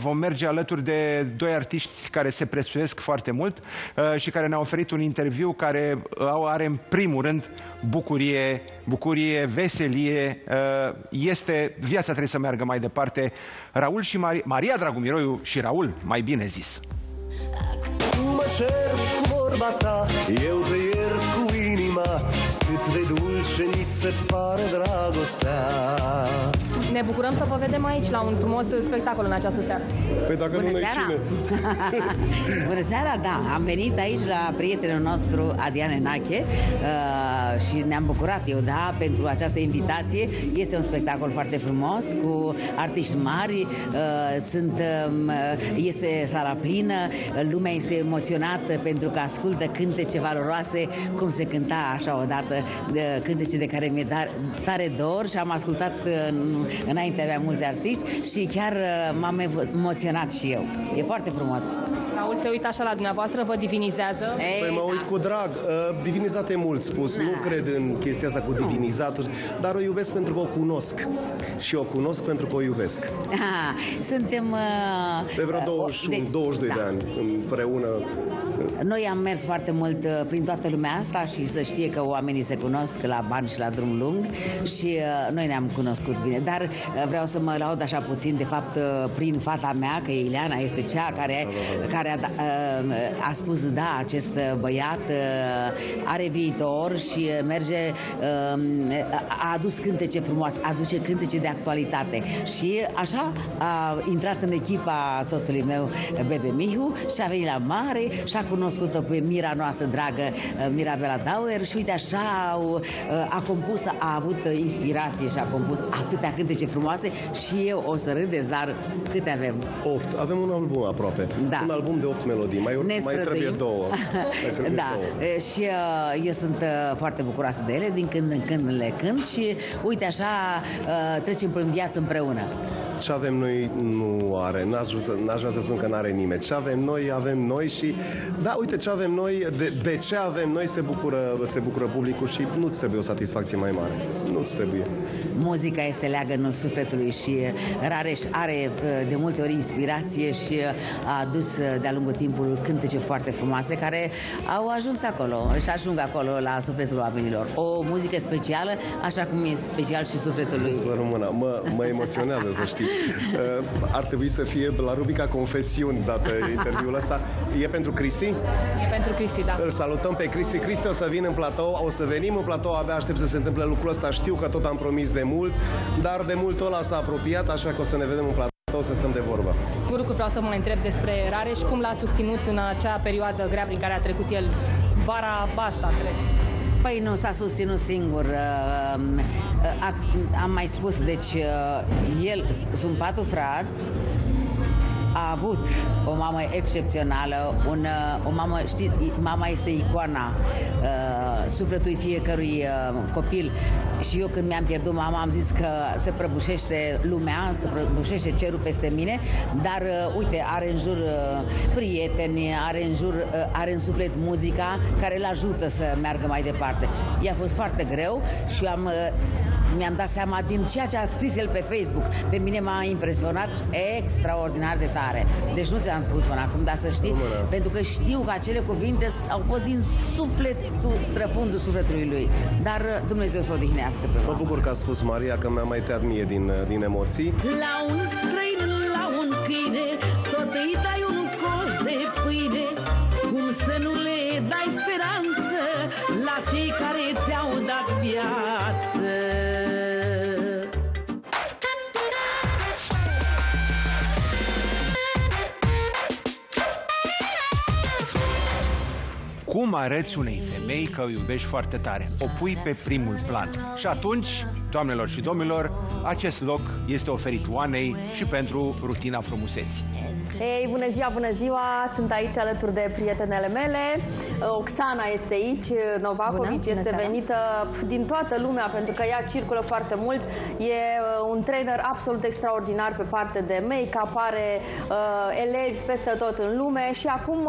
Vom merge alături de doi artiști care se prețuiesc foarte mult și care ne-au oferit un interviu care are în primul rând bucurie, bucurie, veselie. Este, viața trebuie să meargă mai departe. Raul și Maria, Maria Dragomiroiu și Raul, mai bine zis. Mă șerți cu vorba ta, eu te iert cu inima. Cât de dulce mi se pare dragostea. Ne bucurăm să vă vedem aici la un frumos spectacol în această seară. Păi dacă bună nu seara. Cine? Bună seara, da. Am venit aici la prietenul nostru, Adrian Enache, uh, și ne-am bucurat eu, da, pentru această invitație. Este un spectacol foarte frumos, cu artiști mari, uh, sunt, uh, este sala plină, lumea este emoționată pentru că ascultă cântece valoroase, cum se cânta așa odată, de cântece de care mi-e dar, tare dor și am ascultat în, înainte avea mulți artiști și chiar m-am emoționat și eu. E foarte frumos. Raul se uită așa la dumneavoastră, vă divinizează? Ei, păi mă da. uit cu drag. Divinizat e mult spus. Na. Nu cred în chestia asta cu divinizaturi, dar o iubesc pentru că o cunosc. Și o cunosc pentru că o iubesc. Aha. Suntem... Uh, pe vreo douăzeci și unu, douăzeci și doi da. de ani împreună. Noi am mers foarte mult prin toată lumea asta și să știe că oamenii se cunosc la bani și la drum lung și uh, noi ne-am cunoscut bine. Dar uh, vreau să mă laud așa puțin, de fapt, uh, prin fata mea, că Ileana este cea care, care a, uh, a spus, da, acest băiat uh, are viitor și merge, uh, a adus cântece frumoase, aduce cântece de actualitate. Și așa a intrat în echipa soțului meu, Bebe Mihu, și a venit la mare și a cunoscut-o pe mira noastră dragă, uh, Mirabela Dauer, și uite așa au, a compus, a avut inspirație și a compus atâtea cântece frumoase și eu o să râdeți, dar câte avem? opt. Avem un album aproape. Da. Un album de opt melodii. Mai, mai trebuie două. Mai trebuie da. două. Și eu sunt foarte bucuroasă de ele, din când în când le cânt și uite așa trecem prin viață împreună. Ce avem noi nu are, n-aș vrea să spun că n-are nimeni. Ce avem noi, avem noi și, da, uite ce avem noi, de, de ce avem noi se bucură, se bucură publicul și nu-ți trebuie o satisfacție mai mare. Nu-ți trebuie. Muzica este leagănul sufletului și Rareș are de multe ori inspirație și a adus de-a lungul timpului cântece foarte frumoase care au ajuns acolo și ajung acolo la sufletul oamenilor. O muzică specială, așa cum e special și sufletul lui. Să rămână, mă, mă emoționează, să știi. Ar trebui să fie la rubrica confesiuni dată interviul ăsta. E pentru Cristi? E pentru Cristi, da. Îl salutăm pe Cristi. Cristi o să vină în platou, o să venim în platou, abia aștept să se întâmple lucrul ăsta. Știu că tot am promis de mult, dar de mult ăla s-a apropiat, așa că o să ne vedem în platou, să stăm de vorbă. Cu lucru vreau să mă întreb despre Rareș, cum l-a susținut în acea perioadă grea prin care a trecut el, vara asta, cred. Păi nu, s-a susținut singur. Am mai spus, deci, el, sunt patru frați, a avut o mamă excepțională, un, o mamă, știți, mama este icoana uh, sufletului fiecărui uh, copil și eu când mi-am pierdut mama am zis că se prăbușește lumea, se prăbușește cerul peste mine, dar uh, uite, are în jur uh, prieteni, are în jur, uh, are în suflet muzica care îl ajută să meargă mai departe. I-a fost foarte greu și am... Uh, mi-am dat seama din ceea ce a scris el pe Facebook. Pe mine m-a impresionat extraordinar de tare. Deci nu ți-am spus până acum, dar să știi, Bumă. pentru că știu că acele cuvinte au fost din sufletul, străfundul sufletului lui. Dar Dumnezeu să o odihnească pe mama. Mă bucur că a spus Maria că mi-a mai tăiat mie din, din emoții. La un străin, la un câine, tot îi dai un colț de pâine. Cum să nu le dai speranță la cei care ți-au dat viață? Cum arăți unei femei că o iubești foarte tare? O pui pe primul plan. Și atunci, doamnelor și domnilor, acest loc este oferit Oanei și pentru rutina frumuseții. Ei, bună ziua, bună ziua! Sunt aici alături de prietenele mele. Oxana este aici, Novacovici este bună venită din toată lumea pentru că ea circulă foarte mult. E un trainer absolut extraordinar pe parte de make-up, are uh, elevi peste tot în lume și acum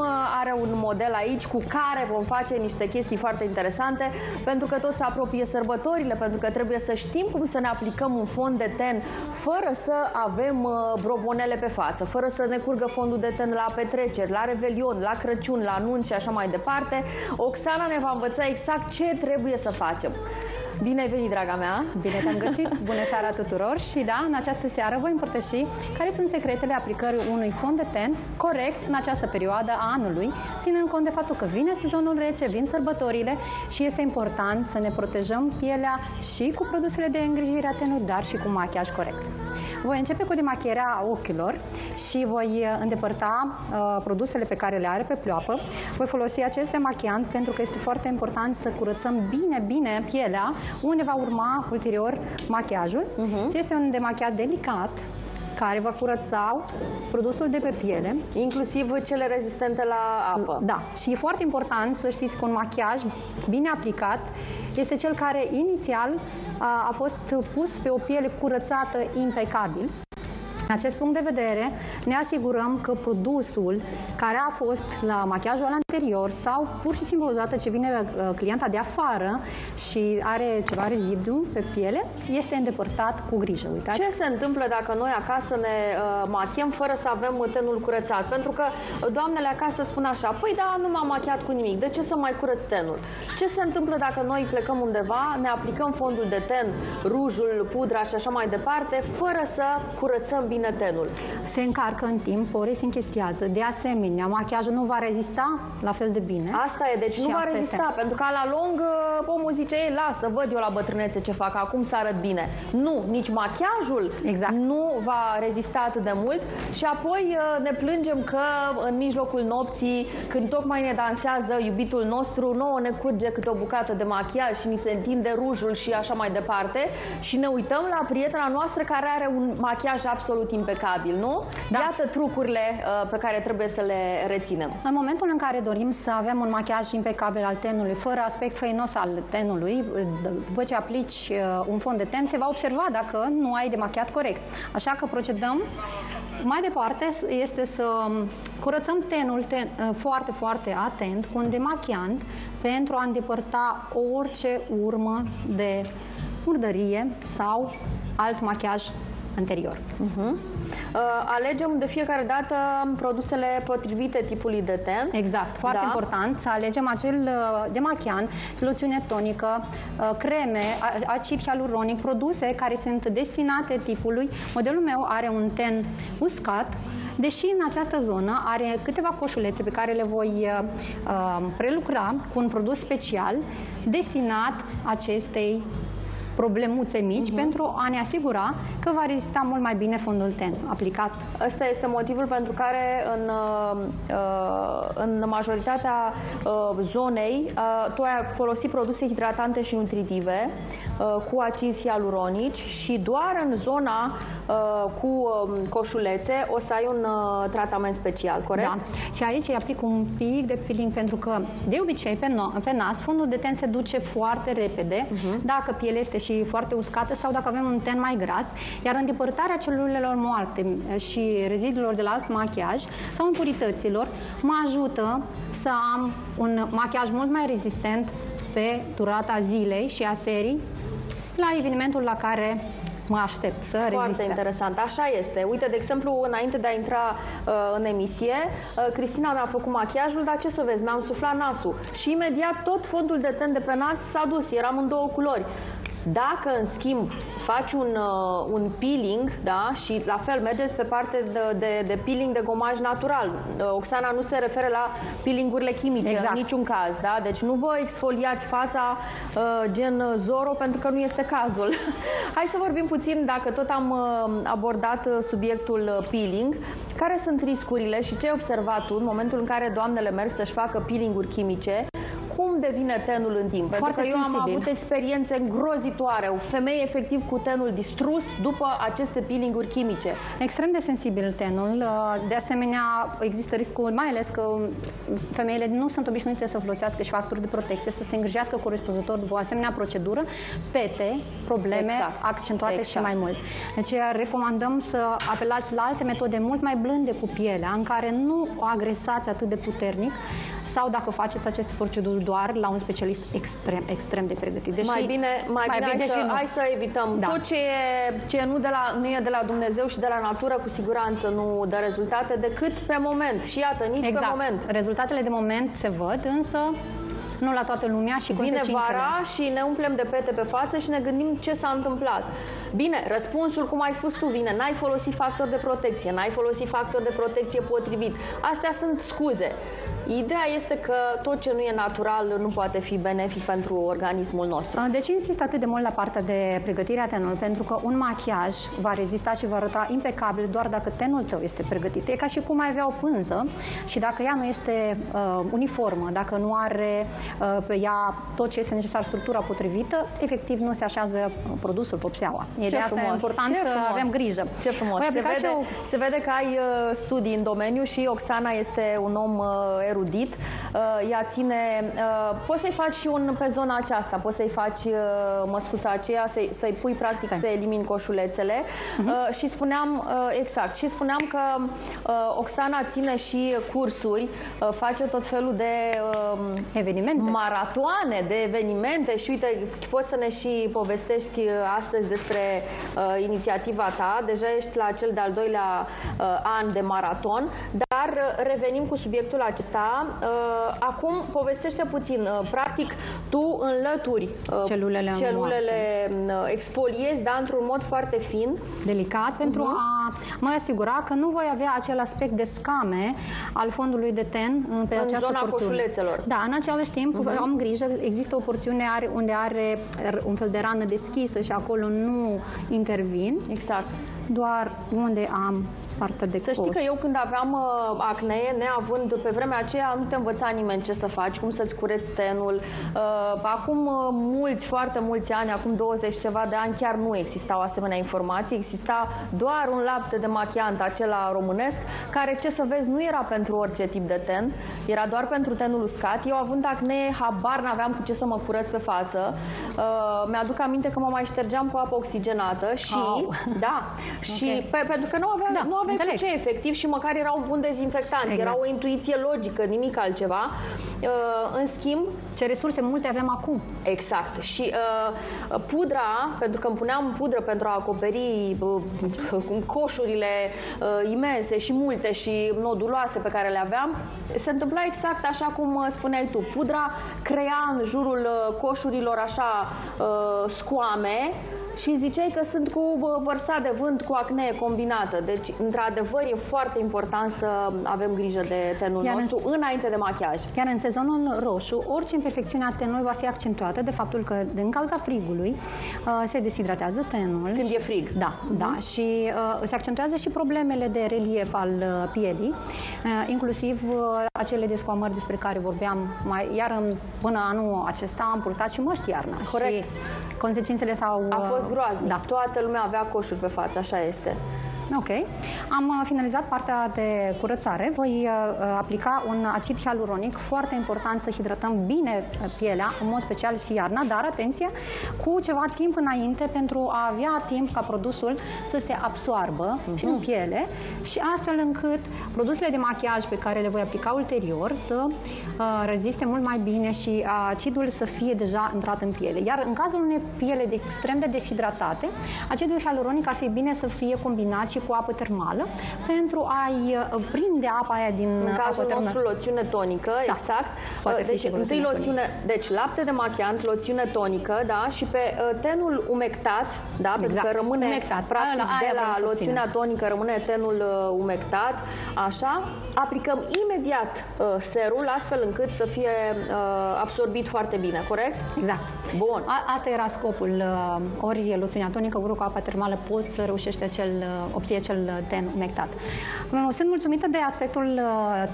are un model aici cu care care vom face niște chestii foarte interesante, pentru că tot se apropie sărbătorile, pentru că trebuie să știm cum să ne aplicăm un fond de ten fără să avem brobonele pe față, fără să ne curgă fondul de ten la petreceri, la revelion, la Crăciun, la anunț și așa mai departe. Oxana ne va învăța exact ce trebuie să facem. Bine ai venit, draga mea! Bine te-am găsit! Bună seara tuturor! Și da, în această seară voi împărtăși care sunt secretele aplicării unui fond de ten corect în această perioadă a anului, ținând cont de faptul că vine sezonul rece, vin sărbătorile și este important să ne protejăm pielea și cu produsele de îngrijire a tenului, dar și cu machiaj corect. Voi începe cu demacherea ochilor și voi îndepărta uh, produsele pe care le are pe pleoapă. Voi folosi acest demachiant pentru că este foarte important să curățăm bine, bine pielea, unde va urma ulterior machiajul. Uh-huh. Este un demachiat delicat care va curăța produsul de pe piele. Inclusiv cele rezistente la apă. Da. Și e foarte important să știți că un machiaj bine aplicat este cel care inițial a, a fost pus pe o piele curățată impecabil. În acest punct de vedere, ne asigurăm că produsul care a fost la machiajul anterior sau pur și simplu odată ce vine clienta de afară și are ceva rezidu pe piele, este îndepărtat cu grijă. Uitați. Ce se întâmplă dacă noi acasă ne uh, machiem fără să avem tenul curățat? Pentru că doamnele acasă spun așa, păi da, nu m-am machiat cu nimic, de ce să mai curăț tenul? Ce se întâmplă dacă noi plecăm undeva, ne aplicăm fondul de ten, rujul, pudra și așa mai departe, fără să curățăm bine tenul? Se încarcă în timp, ori se închestiază. De asemenea, machiajul nu va rezista la fel de bine. Asta e, deci nu va rezista, pentru că la lung omul zice, ei, lasă, văd eu la bătrânețe ce fac, acum să arăt bine. Nu, nici machiajul exact. nu va rezista atât de mult și apoi ne plângem că în mijlocul nopții, când tocmai ne dansează iubitul nostru, nouă ne curge câte o bucată de machiaj și ni se întinde rujul și așa mai departe și ne uităm la prietena noastră care are un machiaj absolut impecabil, nu? Da. Iată trucurile uh, pe care trebuie să le reținem. În momentul în care dorim să avem un machiaj impecabil al tenului, fără aspect făinos al tenului, după ce aplici uh, un fond de ten, se va observa dacă nu ai demachiat corect. Așa că procedăm mai departe, este să curățăm tenul ten, uh, foarte, foarte atent cu un demachiant pentru a îndepărta orice urmă de murdărie sau alt machiaj anterior. Uh-huh. uh, alegem de fiecare dată produsele potrivite tipului de ten. Exact, foarte da. important să alegem acel uh, demachiant, loțiune tonică, uh, creme, acid hialuronic, produse care sunt destinate tipului. Modelul meu are un ten uscat, deși în această zonă are câteva coșulețe pe care le voi uh, prelucra cu un produs special destinat acestei problemuțe mici, uh-huh. pentru a ne asigura că va rezista mult mai bine fondul ten aplicat. Ăsta este motivul pentru care în, în majoritatea zonei tu ai folosit produse hidratante și nutritive cu acizi hialuronici și doar în zona cu coșulețe o să ai un tratament special, corect? Da. Și aici îi aplic un pic de peeling pentru că de obicei pe, no pe nas fondul de ten se duce foarte repede, uh-huh. dacă pielea este și foarte uscată sau dacă avem un ten mai gras, iar îndepărtarea celulelor moarte și rezidurilor de la alt machiaj sau impurităților mă ajută să am un machiaj mult mai rezistent pe durata zilei și a serii la evenimentul la care mă aștept să reziste. Foarte interesant, așa este. Uite, de exemplu, înainte de a intra uh, în emisie, uh, Cristina mi-a făcut machiajul, dar ce să vezi, mi-a însuflat nasul și imediat tot fondul de ten de pe nas s-a dus, eram în două culori. Dacă, în schimb, faci un, uh, un peeling, da, și la fel mergeți pe parte de, de, de peeling de gomaj natural. Uh, Oxana nu se referă la peelingurile chimice, exact. în niciun caz, da? Deci nu vă exfoliați fața uh, gen Zorro, pentru că nu este cazul. Hai să vorbim puțin, dacă tot am uh, abordat subiectul peeling, care sunt riscurile și ce ai observat tu în momentul în care doamnele merg să-și facă peelinguri chimice cum devine tenul în timp. Foarte Pentru că sensibil. Eu am avut experiențe îngrozitoare. O femeie efectiv cu tenul distrus după aceste peelinguri chimice. Extrem de sensibil tenul. De asemenea, există riscul, mai ales că femeile nu sunt obișnuite să folosească și factori de protecție, să se îngrijească corespunzător după o asemenea procedură, pete, probleme exact. accentuate exact. și mai mult. Deci recomandăm să apelați la alte metode mult mai blânde cu pielea, în care nu o agresați atât de puternic, sau dacă faceți aceste proceduri doar la un specialist extrem, extrem de pregătit. Deși, mai bine, mai mai bine, bine hai, să, hai să evităm. Da. Tot ce e, ce nu, de la, nu e de la Dumnezeu și de la natură, cu siguranță nu dă rezultate decât pe moment. Și iată, nici exact. pe moment. Rezultatele de moment se văd, însă nu la toată lumea și vine vara și ne umplem de pete pe față și ne gândim ce s-a întâmplat. Bine, răspunsul, cum ai spus tu, vine. N-ai folosit factor de protecție, n-ai folosit factor de protecție potrivit. Astea sunt scuze. Ideea este că tot ce nu e natural nu poate fi benefic pentru organismul nostru. Deci insist atât de mult la partea de pregătirea tenului, pentru că un machiaj va rezista și va arăta impecabil doar dacă tenul tău este pregătit. E ca și cum ai avea o pânză și dacă ea nu este uh, uniformă, dacă nu are uh, pe ea tot ce este necesar, structura potrivită, efectiv nu se așează produsul, vopseaua. E de asta important să avem grijă. Ce frumos! Se vede, eu... se vede că ai uh, studii în domeniu și Oxana este un om uh, erudit, uh, ea ține... Uh, poți să-i faci și un pe zona aceasta, poți să-i faci uh, măscuța aceea, să-i să pui practic să elimini coșulețele. Uh-huh. uh, și spuneam, uh, exact, și spuneam că uh, Oxana ține și cursuri, uh, face tot felul de uh, evenimente, maratoane, de evenimente și uite, poți să ne și povestești astăzi despre uh, inițiativa ta, deja ești la cel de-al doilea uh, an de maraton, dar uh, revenim cu subiectul acesta. Acum povestește puțin. Practic, tu înlături celulele, celulele exfoliezi, dar într-un mod foarte fin, delicat, pentru uh -huh. a mă asigura că nu voi avea acel aspect de scame al fondului de ten pe în zona porțiune. coșulețelor. Da, în același timp uh -huh. am grijă, există o porțiune unde are un fel de rană deschisă și acolo nu intervin. Exact. Doar unde am partea de Să știi coș. că eu când aveam acne, neavând pe vremea aceea nu te învăța nimeni ce să faci, cum să-ți cureți tenul. Acum mulți, foarte mulți ani, acum douăzeci ceva de ani, chiar nu existau asemenea informații. Exista doar un lapte de machiant, acela românesc, care, ce să vezi, nu era pentru orice tip de ten, era doar pentru tenul uscat. Eu, având acne, habar n-aveam cu ce să mă curăț pe față. Mi-aduc aminte că mă mai ștergeam cu apă oxigenată și, oh. da, și okay. pe, pentru că nu aveam, da, nu aveam cu ce, efectiv, și măcar era un bun dezinfectant, exact. era o intuiție logică, nimic altceva. Uh, în schimb... Ce resurse multe avem acum. Exact. Și uh, pudra, pentru că îmi puneam pudră pentru a acoperi uh, coșurile uh, imense și multe și noduloase pe care le aveam, se întâmpla exact așa cum spuneai tu. Pudra crea în jurul coșurilor așa uh, scoame și ziceai că sunt cu vărsa de vânt cu acne combinată. Deci, într-adevăr, e foarte important să avem grijă de tenul Iar nostru în... înainte de machiaj. Iar în sezonul roșu, orice imperfecțiune a tenului va fi accentuată de faptul că, din cauza frigului, se deshidratează tenul. Când și... e frig. Da, mm-hmm. da. Și uh, se accentuează și problemele de relief al pielii, uh, inclusiv uh, acele descoamări despre care vorbeam. Mai... Iar până anul acesta am purtat și măști iarna. Corect. Și consecințele s-au... Uh... A fost groaznic. Da. Toată lumea avea coșuri pe față, așa este. Ok. Am finalizat partea de curățare. Voi aplica un acid hialuronic, foarte important să hidratăm bine pielea, în mod special și iarna, dar atenție, cu ceva timp înainte, pentru a avea timp ca produsul să se absoarbă mm-hmm. în piele și astfel încât produsele de machiaj pe care le voi aplica ulterior să uh, reziste mult mai bine și acidul să fie deja intrat în piele. Iar în cazul unei piele de extrem de deshidratate, acidul hialuronic ar fi bine să fie combinat și cu apă termală, pentru a-i prinde apa aia din apă termală. În cazul nostru, loțiune tonică, da. exact. Poate deci, fi întâi loțiune, deci lapte de machiant, loțiune tonică, da, și pe tenul umectat, da, exact. pentru că rămâne, umectat. practic, a, de la loțiunea obține. tonică rămâne tenul uh, umectat, așa, aplicăm imediat uh, serul, astfel încât să fie uh, absorbit foarte bine, corect? Exact. Bun. A, asta era scopul. Uh, ori loțiunea tonică, ori cu apă termală, poți să reușești acel uh, fie cel ten umectat. Sunt mulțumită de aspectul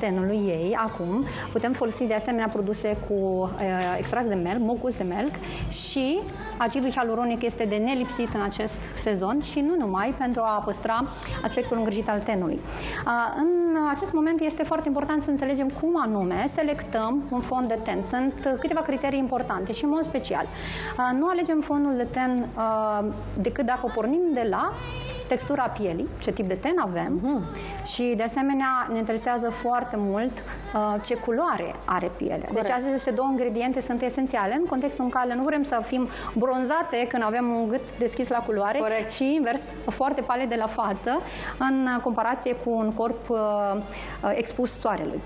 tenului ei. Acum putem folosi de asemenea produse cu extras de melc, mucus de melc, și acidul hialuronic este de nelipsit în acest sezon și nu numai, pentru a păstra aspectul îngrijit al tenului. În acest moment este foarte important să înțelegem cum anume selectăm un fond de ten. Sunt câteva criterii importante și, în mod special, nu alegem fondul de ten decât dacă pornim de la textura pielii, ce tip de ten avem, mm-hmm. și de asemenea ne interesează foarte mult uh, ce culoare are pielea. Corect. Deci aceste două ingrediente sunt esențiale în contextul în care nu vrem să fim bronzate când avem un gât deschis la culoare, corect. Și invers, foarte pale de la față în comparație cu un corp uh, expus soarelui.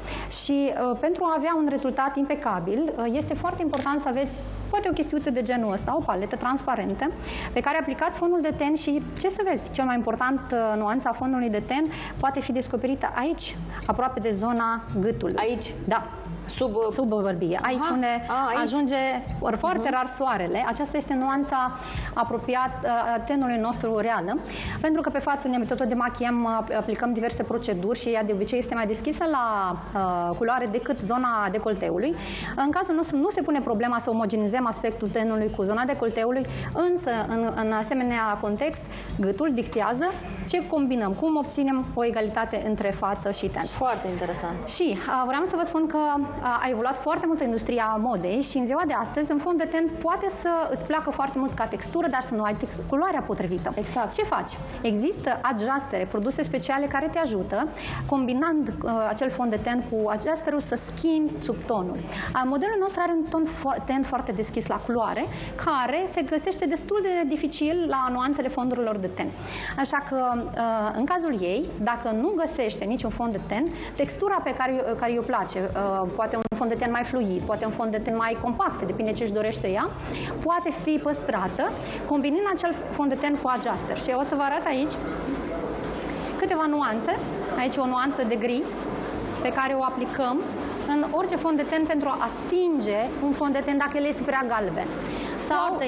Și uh, pentru a avea un rezultat impecabil uh, este foarte important să aveți poate o chestiuță de genul ăsta, o paletă transparentă pe care aplicați fondul de ten și ce să vezi, cel mai important, nuanța fondului de ten poate fi descoperită aici, aproape de zona gâtului. Aici? Da. Sub, sub bărbie. Aici, aha, unde a, aici ajunge ori foarte uh-huh. rar soarele. Aceasta este nuanța apropiată tenului nostru reală, pentru că pe față ne tot demachiem, aplicăm diverse proceduri și ea de obicei este mai deschisă la uh, culoare decât zona decolteului. În cazul nostru nu se pune problema să omogenizăm aspectul tenului cu zona decolteului, însă în, în asemenea context gâtul dictează ce combinăm, cum obținem o egalitate între față și ten. Foarte interesant. Și uh, vreau să vă spun că a evoluat foarte mult industria modei și în ziua de astăzi, în fond de ten poate să îți placă foarte mult ca textură, dar să nu ai culoarea potrivită. Exact. Ce faci? Există adjustere, produse speciale care te ajută, combinând uh, acel fond de ten cu adjusterul, să schimbi subtonul. Uh, modelul nostru are un ton fo ten foarte deschis la culoare, care se găsește destul de dificil la nuanțele fondurilor de ten. Așa că, uh, în cazul ei, dacă nu găsește niciun fond de ten, textura pe care, uh, care i-o place, uh, poate un fond de ten mai fluid, poate un fond de ten mai compact, depinde ce își dorește ea, poate fi păstrată, combinând acel fond de ten cu adjuster. Și eu o să vă arăt aici câteva nuanțe. Aici o nuanță de gri pe care o aplicăm în orice fond de ten pentru a stinge un fond de ten dacă el este prea galben. Sau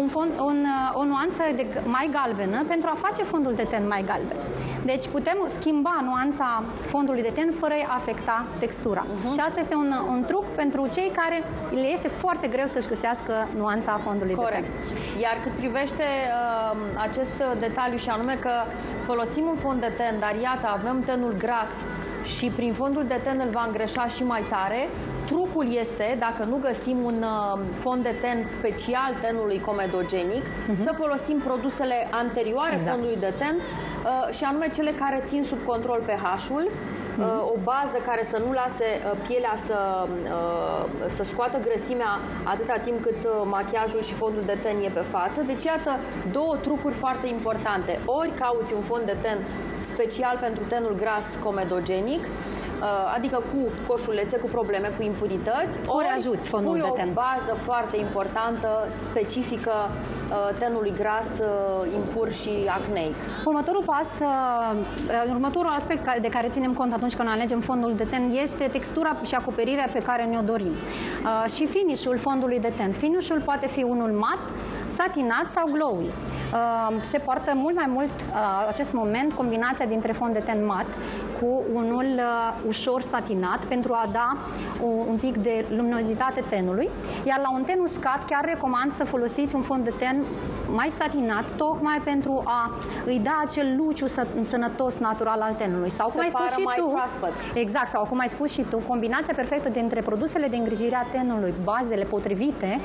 un fond, un, o nuanță de, mai galbenă pentru a face fondul de ten mai galben. Deci putem schimba nuanța fondului de ten fără a afecta textura. Uh-huh. Și asta este un, un truc pentru cei care le este foarte greu să-și găsească nuanța fondului, corect, de ten. Iar cât privește uh, acest detaliu și anume că folosim un fond de ten, dar iată, avem tenul gras și prin fondul de ten îl va îngreșa și mai tare, trucul este, dacă nu găsim un uh, fond de ten special tenului comedogenic, uh-huh. să folosim produsele anterioare, exact, fondului de ten, uh, și anume cele care țin sub control pH-ul, uh-huh. uh, o bază care să nu lase uh, pielea să, uh, să scoată grăsimea atâta timp cât uh, machiajul și fondul de ten e pe față. Deci iată două trucuri foarte importante. Ori cauți un fond de ten special pentru tenul gras comedogenic, adică cu coșulețe, cu probleme, cu impurități, ori ajuți fondul de ten. O bază foarte importantă, specifică tenului gras, impur și acneic. Următorul pas, următorul aspect de care ținem cont atunci când alegem fondul de ten este textura și acoperirea pe care ne-o dorim. Și finish-ul fondului de ten. Finish-ul poate fi unul mat, satinat sau glowy. Se poartă mult mai mult acest moment combinația dintre fond de ten mat cu unul ușor satinat pentru a da un pic de luminozitate tenului. Iar la un ten uscat chiar recomand să folosiți un fond de ten mai satinat, tocmai pentru a îi da acel luciu sănătos natural al tenului. Sau, cum ai spus și tu, proaspăt. Exact, sau cum ai spus și tu, combinația perfectă dintre produsele de îngrijire a tenului, bazele potrivite,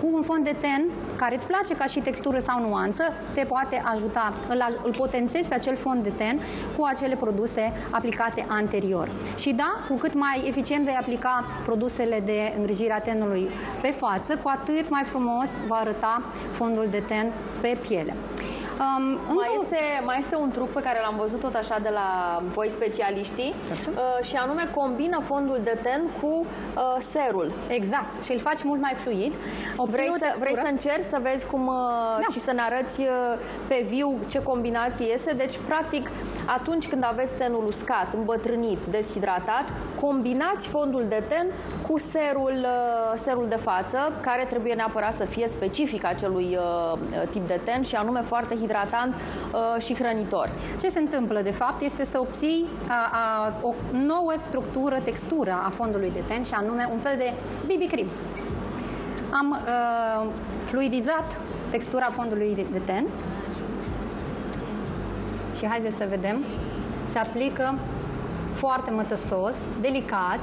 cu un fond de ten care îți place ca și textură sau nuanță, te poate ajuta, îl, îl potențezi pe acel fond de ten cu acele produse aplicate anterior. Și da, cu cât mai eficient vei aplica produsele de îngrijire a tenului pe față, cu atât mai frumos va arăta fondul de ten pe piele. Um, mai, încă... este, mai este un truc pe care l-am văzut tot așa de la voi specialiștii, uh, și anume combină fondul de ten cu uh, serul. Exact. Și îl faci mult mai fluid. Vrei să, vrei să încerci să vezi cum uh, da. și să ne arăți uh, pe viu ce combinație iese. Deci, practic, atunci când aveți tenul uscat, îmbătrânit, deshidratat, combinați fondul de ten cu serul, uh, serul de față, care trebuie neapărat să fie specific acelui uh, tip de ten și anume foarte hidratat. hidratant uh, și hrănitor. Ce se întâmplă, de fapt, este să obții a, a, o nouă structură, textură a fondului de ten și anume un fel de B B cream. Am uh, fluidizat textura fondului de, de ten și haideți să vedem, se aplică foarte mătăsos, delicat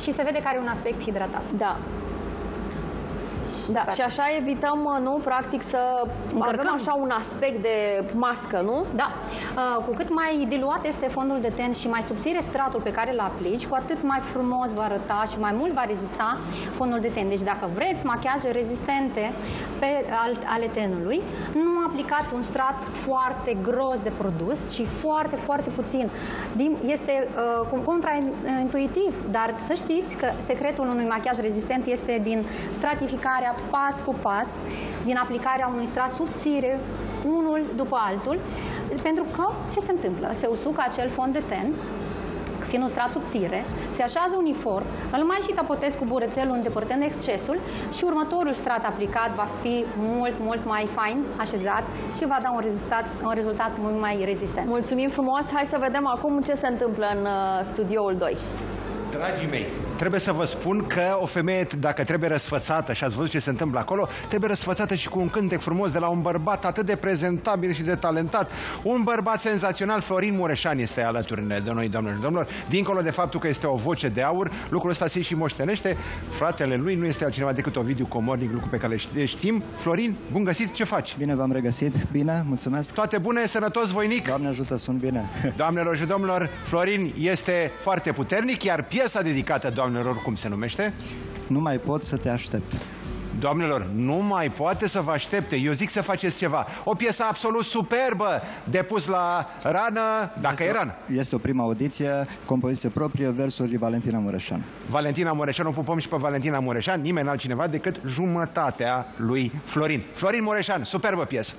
și se vede că are un aspect hidratat. Da. Da, și așa evităm, nu, practic să încărcăm, avem așa un aspect de mască, nu? Da. Cu cât mai diluat este fondul de ten și mai subțire stratul pe care îl aplici, cu atât mai frumos va arăta și mai mult va rezista fondul de ten. Deci dacă vreți machiaje rezistente pe ale tenului, nu aplicați un strat foarte gros de produs, ci foarte, foarte puțin. Este contraintuitiv, dar să știți că secretul unui machiaj rezistent este din stratificarea pas cu pas, din aplicarea unui strat subțire, unul după altul, pentru că ce se întâmplă? Se usucă acel fond de ten, fiind un strat subțire, se așează uniform, îl mai și tapotez cu burețelul îndepărtând excesul și următorul strat aplicat va fi mult, mult mai fain așezat și va da un rezultat, un rezultat mult mai rezistent. Mulțumim frumos! Hai să vedem acum ce se întâmplă în studioul doi. Dragii mei, trebuie să vă spun că o femeie, dacă trebuie răsfățată, și ați văzut ce se întâmplă acolo, trebuie răsfățată și cu un cântec frumos de la un bărbat atât de prezentabil și de talentat. Un bărbat senzațional, Florin Mureșan este alături de noi, doamnelor și domnilor. Dincolo de faptul că este o voce de aur, lucrul ăsta se și moștenește. Fratele lui nu este altcineva decât Ovidiu Comornic, lucru pe care le știm. Florin, bun găsit, ce faci? Bine v-am regăsit, bine, mulțumesc. Toate bune, sănătos, voinic? Doamne ajută, sunt bine. Doamnelor și domnilor, Florin este foarte puternic, iar piesa dedicată, doamnelor, cum se numește? Nu mai pot să te aștept. Doamnelor, nu mai poate să vă aștepte. Eu zic să faceți ceva. O piesă absolut superbă, depus la rană, dacă e rană. Este o primă audiție, compoziție proprie, versuri Valentina Mureșan. Valentina Mureșan, o pupăm și pe Valentina Mureșan, nimeni altcineva decât jumătatea lui Florin. Florin Mureșan, superbă piesă.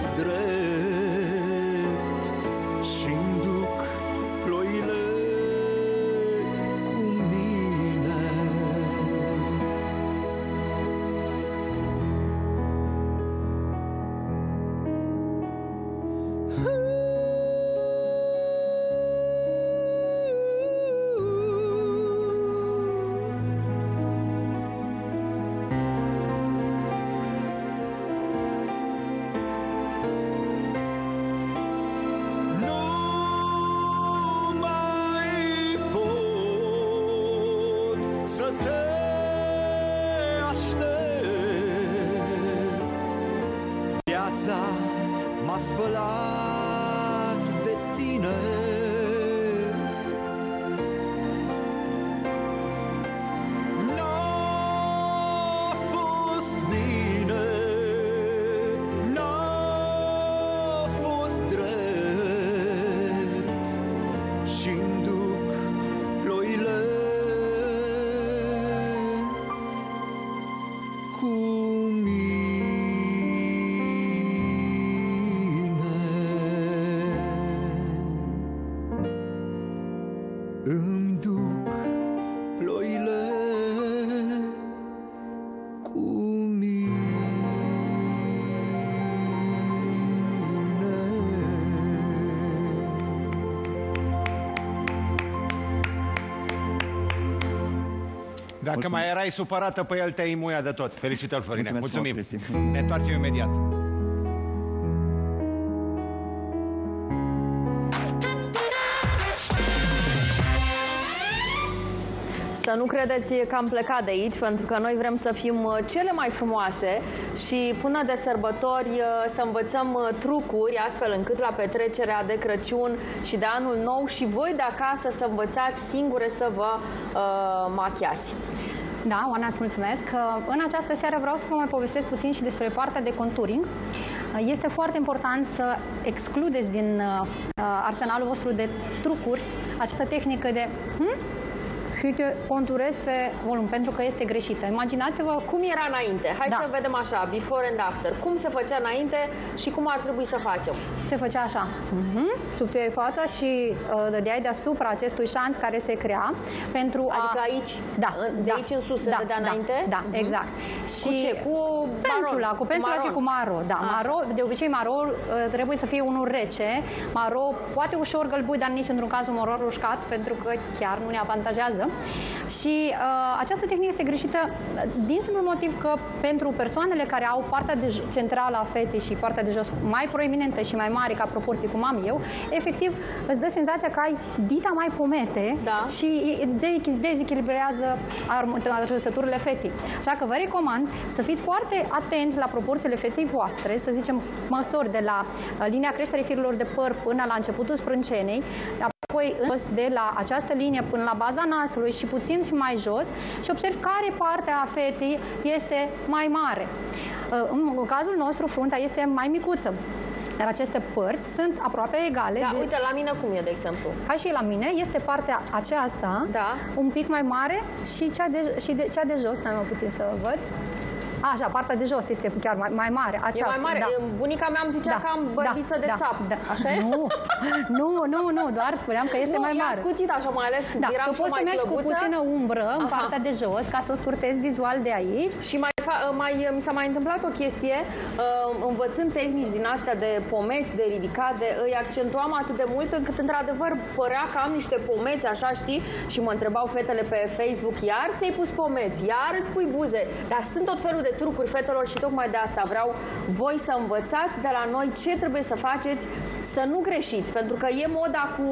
fost drept și-mi duc ploile cu mine. M-a spălat de tine. N-a fost bine, n-a fost drept și-mi duc ploile cu mine. Îmi duc ploile cu mine. Dacă Mulțumim. Mai erai supărată pe el, te-ai muia de tot. Felicitări, Florine. Mulțumim. Mulțumim. Ne întoarcem imediat. Să nu credeți că am plecat de aici, pentru că noi vrem să fim cele mai frumoase și până de sărbători să învățăm trucuri, astfel încât la petrecerea de Crăciun și de Anul Nou și voi de acasă să învățați singure să vă uh, machiați. Da, Oana, îți mulțumesc. În această seară vreau să vă mai povestesc puțin și despre partea de contouring. Este foarte important să excludeți din arsenalul vostru de trucuri această tehnică de... Hmm? Și te conturez pe volum, pentru că este greșită. Imaginați-vă cum era înainte. Hai da. Să vedem așa, before and after. Cum se făcea înainte și cum ar trebui să facem. Se făcea așa. Uh-huh. Subțiai fața și uh, dădeai deasupra acestui șanț care se crea pentru a... Adică aici? Da. De da. Aici în sus se da. Dădea da. Înainte? Da, da. Uh-huh. Exact. Și cu ce? Cu pensula, cu pensula maron. Și cu maro. Da, maro, de obicei maro uh, trebuie să fie unul rece. Maro poate ușor gălbui, dar nici într-un caz maro uscat, pentru că chiar nu ne avantajează. Și uh, această tehnică este greșită din simplu motiv că pentru persoanele care au partea de centrală a feței și partea de jos mai proeminentă și mai mare ca proporții, cum am eu, efectiv îți dă senzația că ai dita mai pomete da. Și dezechilibrează trăsăturile feței. Așa că vă recomand să fiți foarte atenți la proporțiile feței voastre, să zicem măsori de la linia creșterii firilor de păr până la începutul sprâncenei, apoi de la această linie până la baza nasului și puțin și mai jos și observ care parte a feței este mai mare. În cazul nostru, fruntea este mai micuță. Dar aceste părți sunt aproape egale. Da, de... uite, la mine cum e, de exemplu. Ca și la mine, este partea aceasta da. Un pic mai mare și cea de, și de, cea de jos. Stai mai puțin să văd. Așa, partea de jos este chiar mai, mai mare. Aceasta, e mai mare. Da. Bunica mea îmi zicea da, că am bărbiță da, de țap. Da, așa e? Nu, nu, nu, nu, doar spuneam că este nu, mai mare. Nu, scuțit așa, mai ales da, că poți să mergi slăbuță. Cu puțină umbră Aha. în partea de jos, ca să o scurtezi vizual de aici. Și mai, mai, mi s-a mai întâmplat o chestie, învățând tehnici din astea de pomeți, de ridicat, de, îi accentuam atât de mult încât, într-adevăr, părea că am niște pomeți, așa, știi? Și mă întrebau fetele pe Facebook, iar ți-ai pus pomeți, iar îți pui buze, dar sunt tot felul de trucuri fetelor și tocmai de asta vreau voi să învățați de la noi ce trebuie să faceți, să nu greșiți, pentru că e moda cu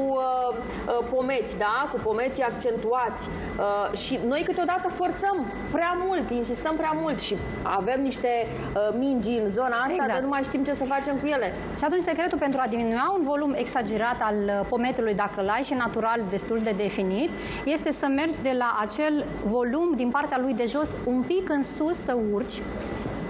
uh, pomeți, da? Cu pomeții accentuați uh, și noi câteodată forțăm prea mult, insistăm prea mult și avem niște uh, mingi în zona asta, exact. Dar nu mai știm ce să facem cu ele. Și atunci secretul pentru a diminua un volum exagerat al pometului, dacă l-ai și natural destul de definit, este să mergi de la acel volum din partea lui de jos un pic în sus, să urci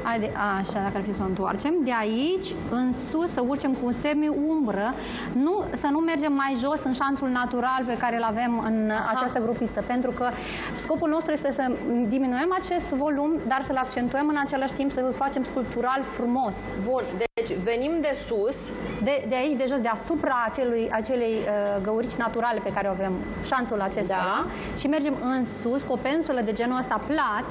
Haide, așa, dacă ar fi să o întoarcem. De aici, în sus, să urcem cu semi-umbră, nu, să nu mergem mai jos în șanțul natural pe care îl avem în Aha. această grupiță, pentru că scopul nostru este să diminuăm acest volum, dar să-l accentuăm în același timp, să-l facem sculptural frumos. Bun, deci venim de sus. De, de aici, de jos, deasupra acelui, acelei uh, găurici naturale pe care o avem, șanțul acesta, da. Și mergem în sus cu o pensulă de genul ăsta plat,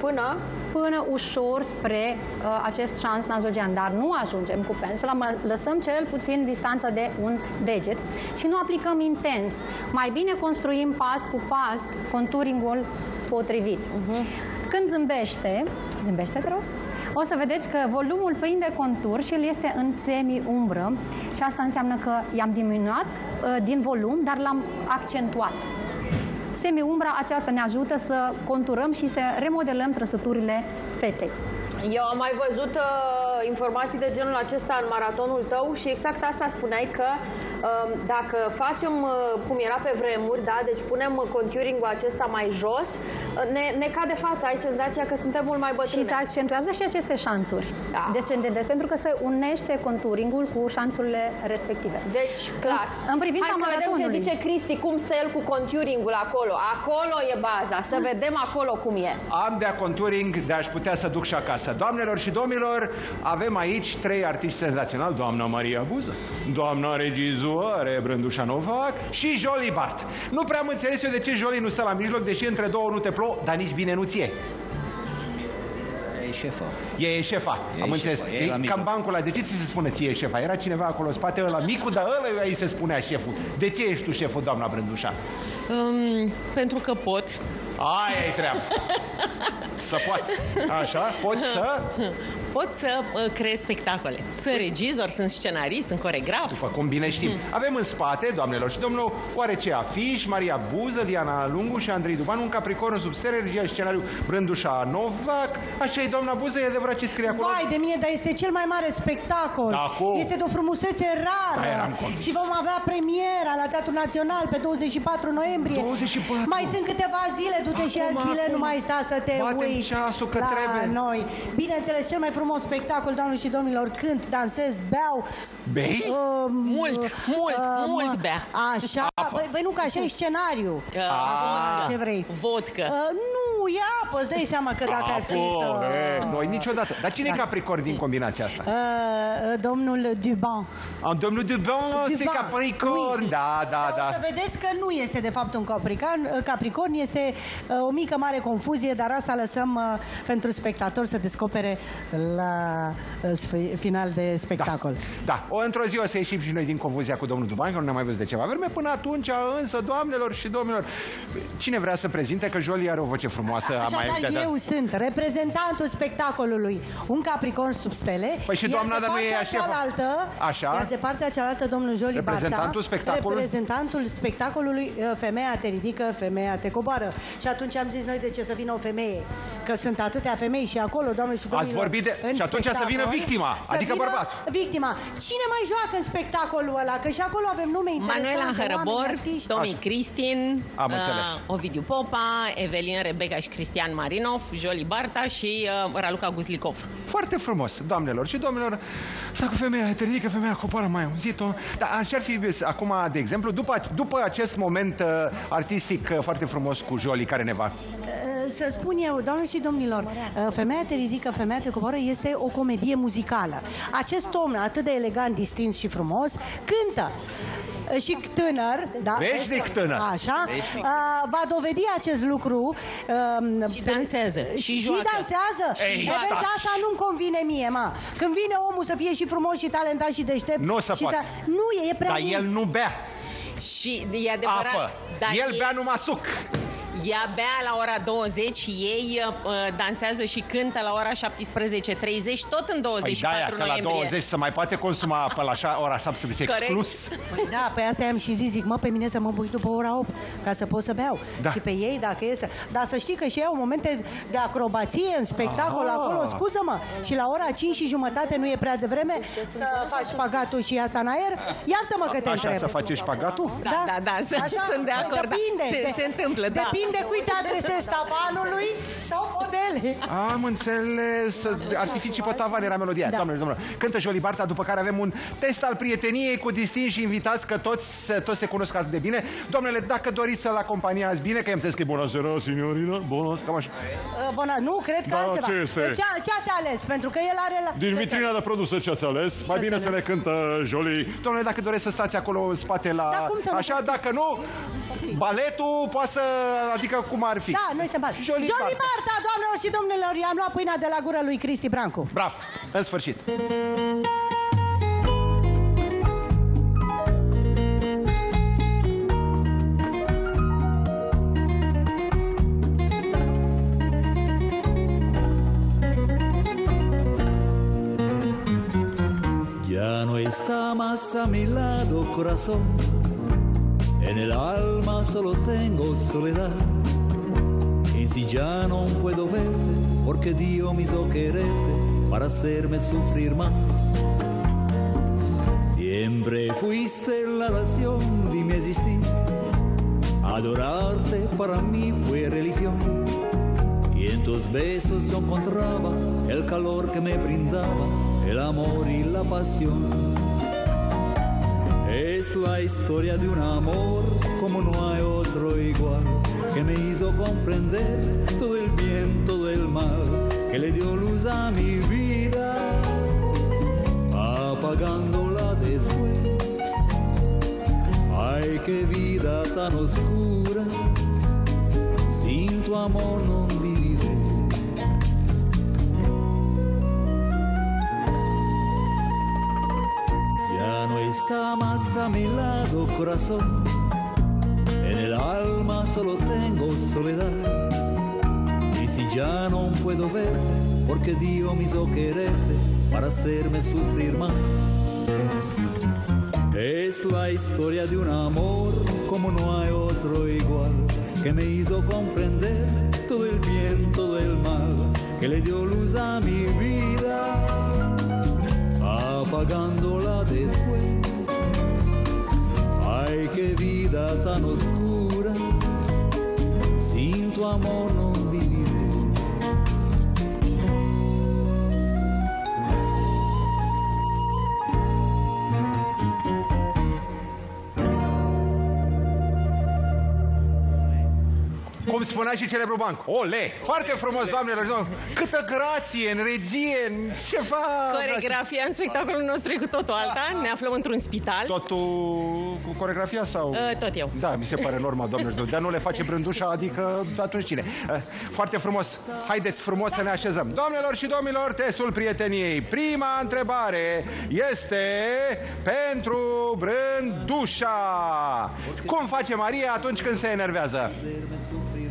până? Până ușor spre uh, acest șanț nasogean, dar nu ajungem cu pensula, lăsăm cel puțin distanță de un deget și nu aplicăm intens. Mai bine construim pas cu pas conturingul potrivit. Uh-huh. Când zâmbește, zâmbește, te rog, o să vedeți că volumul prinde contur și el este în semi-umbră și asta înseamnă că i-am diminuat uh, din volum, dar l-am accentuat. Semi-umbra aceasta ne ajută să conturăm și să remodelăm trăsăturile feței. Eu am mai văzut uh, informații de genul acesta în maratonul tău și exact asta spuneai, că uh, dacă facem uh, cum era pe vremuri, da, deci punem conturing-ul acesta mai jos, uh, ne, ne cade fața, ai senzația că suntem mult mai bătrâne. Și se accentuează și aceste șanțuri da. descendente, pentru că se unește conturingul cu șanțurile respective. Deci, clar. În, în privința Hai să vedem ce zice Cristi, cum stă el cu conturing-ul acolo. Acolo e baza, să Uf. vedem acolo cum e. Am de-a conturing, de aș putea să duc și acasă. Doamnelor și domnilor, avem aici trei artiști senzaționali, doamna Maria Buză, doamna regizoare Brândușa Novac și Jolie Barta. Nu prea am înțeles eu de ce Jolie nu stă la mijloc, deși între două nu te plouă, dar nici bine nu ție. E șefa. E, e șefa, e am e înțeles. Șefa. E, e cam micu. Bancul ăla. De ce ți se spune ție șefa? Era cineva acolo în spate, ăla micul, dar ăla îi se spunea șeful. De ce ești tu șeful, doamna Brândușa? Um, pentru că pot. Aia-i treaba. Să poate. Așa, pot să... Pot să uh, creez spectacole. Sunt regizor, sunt scenarist, sunt coregraf. După cum bine știm. Mm. Avem în spate, doamnelor și domnilor, oarece afiș, Maria Buză, Diana Lungu și Andrei Duban, un Capricorn sub stele, regia scenariu Brândușa Novac. Așa e, doamna Buză, e adevărat ce scrie acolo? Vai de mine, dar este cel mai mare spectacol. Daco. Este de o frumusețe rară. Da, și vom avea premiera la Teatrul Național pe douăzeci și patru noiembrie. douăzeci și patru. Mai sunt câteva zile, du-te și azi, nu mai sta să te uiți că la trebuie. Noi. Bineînțeles, cel mai frumos spectacol, doamnelor și domnilor, cânt, dansez, beau. Bei? Uh, mult, uh, mult, uh, mult bea. Așa, băi, nu, că așa e scenariu. Uh, uh, ce vrei? Vodcă. Uh, nu, e apă, îți dai seama că dacă apă, ar fi să... E, noi niciodată. Dar cine da. e Capricorn din combinația asta? Uh, domnul Duban. Uh, domnul Duban, Duban. se Capricorn. Oui. Da, da, da. O să vedeți că nu este de fapt un Capricorn. Capricorn este uh, o mică mare confuzie, dar asta lăsăm uh, pentru spectatori să descopere la uh, final de spectacol. Da, da. Într-o zi o să ieșim și noi din confuzia cu domnul Duban, că nu ne-am mai văzut de ceva vreme. Până atunci, însă, doamnelor și domnilor, cine vrea să prezinte, că Jolie are o voce frumoasă. Așadar, mai... eu sunt reprezentantul spectacolului Un Capricorn sub stele. Păi și doamna, dar nu e așa. Cealaltă, așa. Iar de partea cealaltă, domnul Jolie reprezentantul Barta, spectacolului... reprezentantul spectacolului Femeia te ridică, femeia te coboară. Și atunci am zis noi, de ce să vină o femeie? Că sunt atâtea femei și acolo, doamne și domnilor. Ați vorbit de... Și atunci să vină victima, să adică bărbatul. Victima. Cine mai joacă în spectacolul ăla? Că și acolo avem nume interesante. Manuela Hărăbor, Tomi Cristin, am înțeles. Uh, Ovidiu Popa, Evelin, Rebecca și Cristian Marinov, Jolie Barta și uh, Raluca Guzlikov. Foarte frumos, doamnelor și domnilor. Stai cu femeia, te ridică, femeia coboară, mai auzit-o. Dar așa ar fi acum, de exemplu, după, după acest moment uh, artistic uh, foarte frumos cu Jolie, care ne va... Să spun eu, doamnelor și domnilor, Femeia te ridică, femeia te coboară este o comedie muzicală. Acest om atât de elegant, distins și frumos cântă. Și tânăr, da? Veșnic tânăr. Așa. Veșnic. A, va dovedi acest lucru. Um, și dansează. Și, și dansează. Ei, și vezi, asta nu-mi convine mie, ma. Când vine omul să fie și frumos și talentat și deștept. Nu se poate. Să... Nu, e prea Dar mult. el nu bea. Și e adevărat. Apă. Dar el e... bea numai suc. Ea bea la ora douăzeci, ei uh, dansează și cântă la ora șaptesprezece treizeci, tot în douăzeci și patru noiembrie. Că la douăzeci se mai poate consuma apă la așa, ora șaptesprezece exclus. Păi da, pe asta i-am și zis, zic, mă, pe mine să mă bui după ora opt, ca să pot să beau. Da. Și pe ei, dacă e să... Dar să știi că și ei au momente de acrobație în spectacol, Aha. acolo, scuză-mă, și la ora cinci și jumătate nu e prea devreme să faci pagatul și asta în aer? Iartă-mă că te întreb. Așa să faci pagatul? Da, da, da, da, sunt de acord. Depinde. Se, se întâmplă, da. Depinde depinde cui te adresezi, tavanului sau modelei. Am înțeles. Artificii pe tavan era melodia. Da. Doamne, doamne. Cântă Jolie Barta, după care avem un test al prieteniei cu distinși invitați, că toți, toți se cunosc atât de bine. Domnule, dacă doriți să-l acompaniați bine, că i-am zis că e bună seara, signorina, bună, cam așa. Bună, nu, cred că da, altceva. Ce, este? Ce, ce ați ales? Pentru că el are... La... Din ce vitrina de produse ce ați ales, ce mai bine ales? Să ne cântă Jolie. Domnule, dacă doriți să stați acolo în spate la... Da, cum să nu, așa, dacă nu... Baletul poate să... Adică cum ar fi? Da, noi se bate. Jolie Barta, doamnelor și domnilor, i-am luat pâinea de la gură lui Cristi Brancu. Bravo, în sfârșit. Ya no está más a mi lado, corazón. En el alma solo tengo soledad. Y si ya no puedo verte, porque Dios me hizo quererte para hacerme sufrir más. Siempre fuiste la razón de mi existir. Adorarte para mí fue religión. Y en tus besos yo encontraba el calor que me brindaba, el amor y la pasión. Es la historia de un amor como no hay otro igual, que me hizo comprender todo el bien, todo el mal, que le dio luz a mi vida, apagándola después. Ay, qué vida tan oscura, sin tu amor no viviré. Está más a mi lado, corazón. En el alma solo tengo soledad. Y si ya no puedo verte, porque Dios me hizo quererte para hacerme sufrir más. Es la historia de un amor como no hay otro igual, que me hizo comprender todo el bien, todo el mal, que le dio luz a mi vida, apagándola después. Ay, qué vida tan oscura, sin tu amor no viviré. Cum spunea și celebrul banc. Ole! Foarte frumos, doamnelor! Câtă grație, în regie, în ceva... Coreografia în spectacolul nostru e cu totul alta. Ne aflăm într-un spital. Totul... Cu coreografia sau... Uh, tot eu. Da, mi se pare normal, doamnelor. Dar nu le face Brândușa, adică atunci cine? Uh, foarte frumos. Haideți frumos să ne așezăm. Doamnelor și domnilor, testul prieteniei. Prima întrebare este pentru Brândușa. Cum face Maria atunci când se enervează?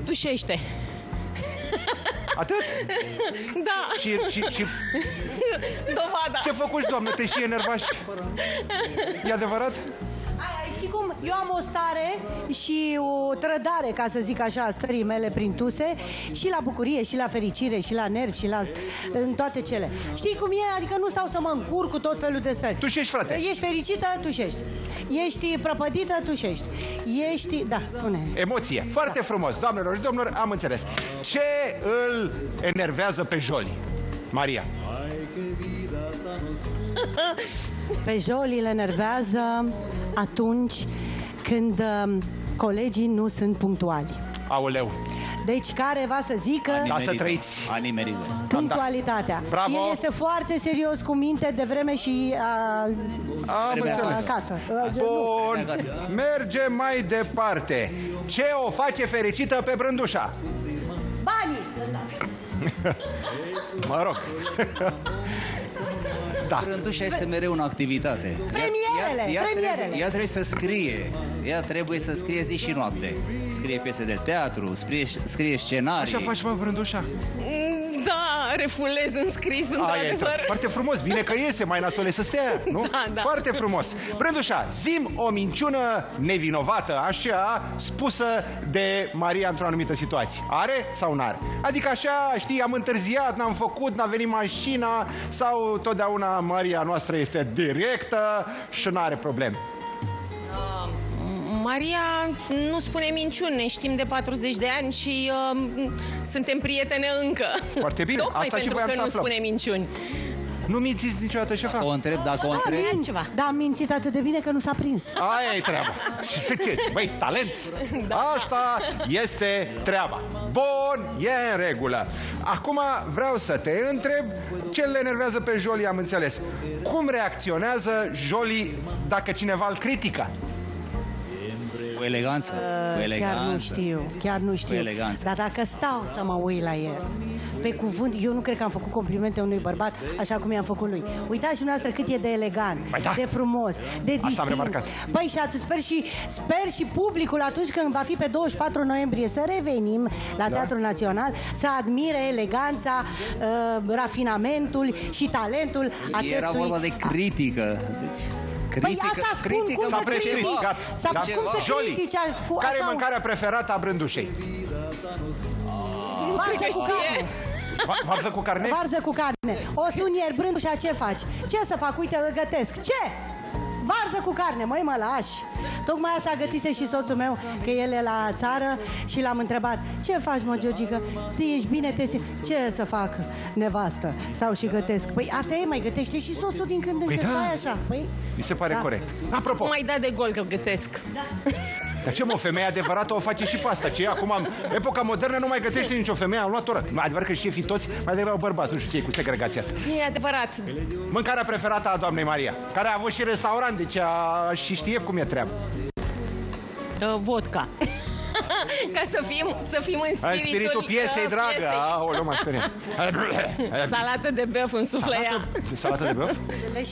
Tușește. Atât? Da. Și, și, și... Dovada. Ce făcuși, doamne, te și enervași? E adevărat? Aia, știi cum? Eu am o stare și o trădare, ca să zic așa, stării mele prin tuse, și la bucurie, și la fericire, și la nervi, și la... în toate cele. Știi cum e? Adică nu stau să mă încurc cu tot felul de stări. Tușești, frate. Ești fericită, tușești. Ești prăpădită, tușești. Ești... Da, spune. Emoție. Foarte da. Frumos. Doamnelor și domnilor, am înțeles. Ce îl enervează pe Jolie? Maria. Pe Jolie le enervează atunci când colegii nu sunt punctuali. Aoleu! Deci careva să zică... Da, să trăiți! Punctualitatea. Bravo. El este foarte serios cu minte, de vreme și acasă. Bun! Mergem mai departe. Ce o face fericită pe Brândușa? Banii! Mă rog! Da. Brândușa este mereu în activitate. Premierele, ea, ea, premierele. Trebuie, ea trebuie să scrie. Ea trebuie să scrie zi și noapte. Scrie piese de teatru, scrie, scrie scenarii. Așa faci, mă, Brândușa? Da, refulez în scris, într-adevăr. Foarte frumos, bine că iese, mai nasole să stea, nu? Da, da. Foarte frumos. Brândușa, zi-mi o minciună nevinovată, așa, spusă de Maria într-o anumită situație. Are sau n-are? Adică așa, știi, am întârziat, n-am făcut, n-a venit mașina, sau totdeauna Maria noastră este directă și n-are probleme. Um. Maria nu spune minciuni, ne știm de patruzeci de ani și uh, suntem prietene încă. Foarte bine. Tocmai asta pentru și că nu spune minciuni. Nu mințiți niciodată, șefa? O întreb, dacă o întreb... Da, da, am mințit atât de bine că nu s-a prins. Aia e treaba. Băi, talent. Da. Asta este treaba. Bun, e în regulă. Acum vreau să te întreb ce le enervează pe Jolie, am înțeles. Cum reacționează Jolie dacă cineva îl critică? Cu eleganță. Uh, cu eleganță. Chiar nu știu, chiar nu știu. Dar dacă stau să mă uit la el, pe cuvânt, eu nu cred că am făcut complimente unui bărbat așa cum i-am făcut lui. Uitați și dumneavoastră cât e de elegant, da, de frumos, de distins. Păi și atunci sper și, sper și publicul atunci când va fi pe douăzeci și patru noiembrie să revenim la da. Teatrul Național, să admire eleganța, uh, rafinamentul și talentul acestui... Era vorba de critică, deci... Păi asta spun, cum să critici, sau cum să critici. Care e mâncarea preferată a Brândușei? Varză cu carne. Varză cu carne? Varză cu carne. O sun ieri, Brândușa, ce faci? Ce să fac? Uite, îl gătesc. Ce? Varză cu carne, măi, mă lași. Tocmai asta gătise și soțul meu, că el e la țară, și l-am întrebat: ce faci, mă, Georgica? Ești bine, te simți? Ce să fac, nevastă? Sau și gătesc. Păi asta e, mai gătește și soțul din când în când, stai așa. Mi se pare corect. Apropo. Nu mai da de gol că gătesc. Da. Dar ce, mă, o femeie adevărată o face și pe asta. Ce, acum, în epoca modernă nu mai gătește nicio femeie, am luat-o răt. Adevărat că șefii toți mai degrabă bărbați, nu știu ce e cu segregația asta. E adevărat. Mâncarea preferată a doamnei Maria, care a avut și restaurant, deci a... și știe cum e treaba. Uh, vodka. Ca să fim, să fim în spiritul, în spiritul piesei, dragă. Aoleu, m-am speriat. Salată de băf în sufleia. Salată de băf?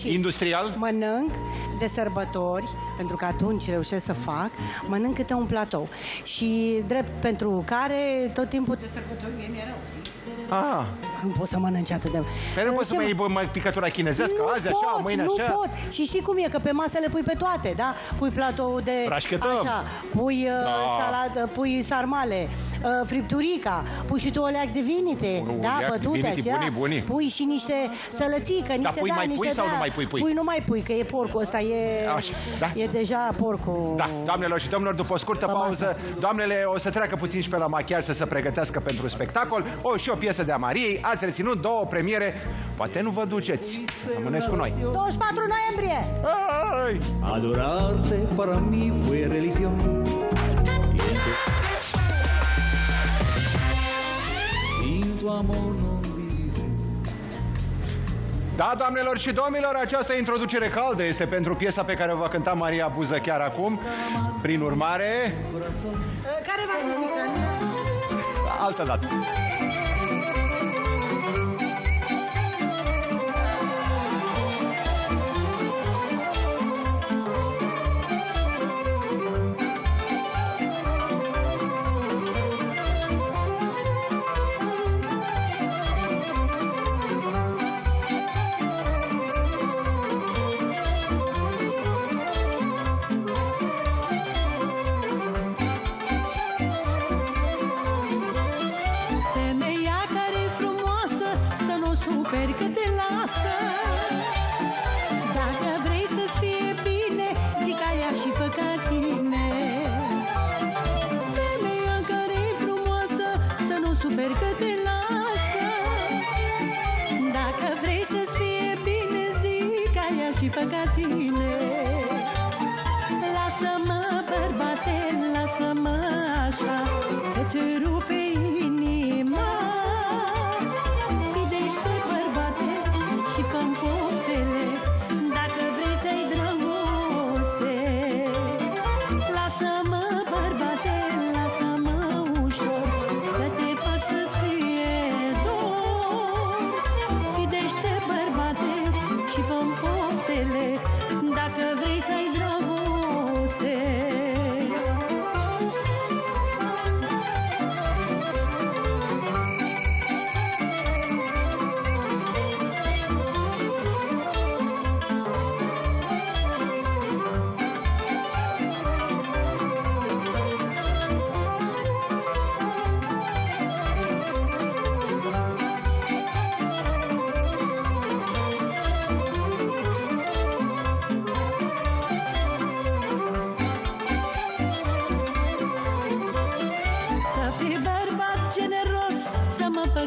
Industrial? Mănânc de sărbători, pentru că atunci reușesc să fac, mănânc câte un platou. Și drept pentru care tot timpul de sărbători mie mi-e rău. Ah. Nu pot să mănânci atât de... Păi nu poți să mă iei picătura chinezească azi așa, mâine așa? Nu pot! Și știi cum e, că pe masă le pui pe toate, da? Pui platou de... așa, pui salată, pui sarmale, fripturica, pui și tu oleac de vinite, da? Bătute aceea, pui și niște sălățică, niște da, niște da. Dar pui mai pui sau nu mai pui pui? Pui nu mai pui, că e porcul ăsta, e deja porcul. Da, doamnelor și domnilor, după o scurtă pauză, doamnele o să treacă puțin și pe la machiaj să se pregătească pentru spectacol. O, și o piesă de-a Mariei. Ați reținut două premiere. Poate nu vă duceți. Rămâneți cu noi. douăzeci și patru noiembrie. Hai! Adorarte para mí fue religión. Sin tu amor no viviré. Da, doamnelor și domnilor, această introducere caldă este pentru piesa pe care o va cânta Maria Buză chiar acum. Prin urmare... Care va să zică? Altă dată.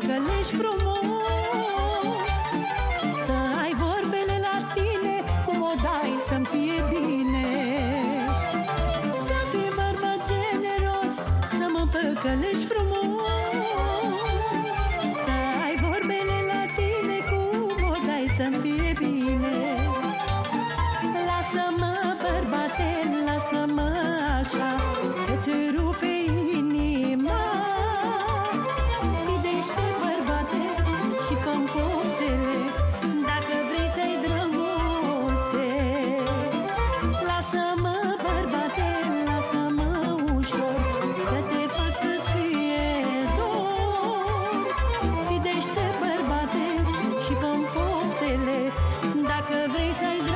păcălești frumos, să ai vorbele la tine, cum o dai să-mi fie bine. Să fii bărbat generos, să mă păcălești frumos, să ai vorbele la tine, cum o dai să-mi fie bine. Lasă-mă, bărbate, lasă-mă așa, că-ți rupe inima. Dacă vrei să-i dragoste, lasă-mă, bărbate, lasă-mă ușor, că te fac să-ți fie dor. Fidește, bărbate, și fă-mi poftele, dacă vrei să-i dragoste.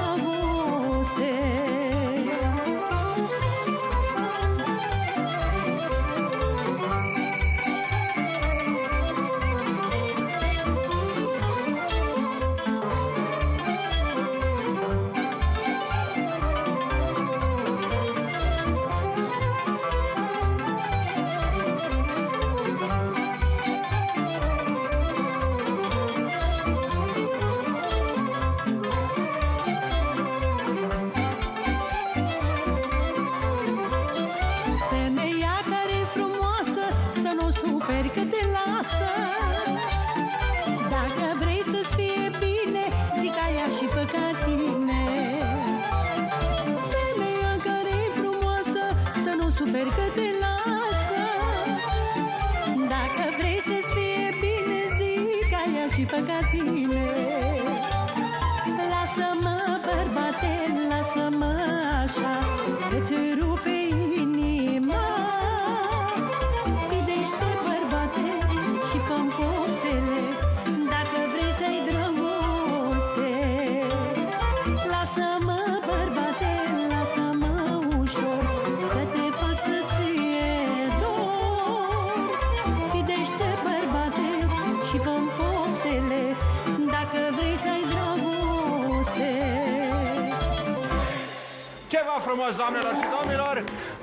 Doamnelor și domnilor,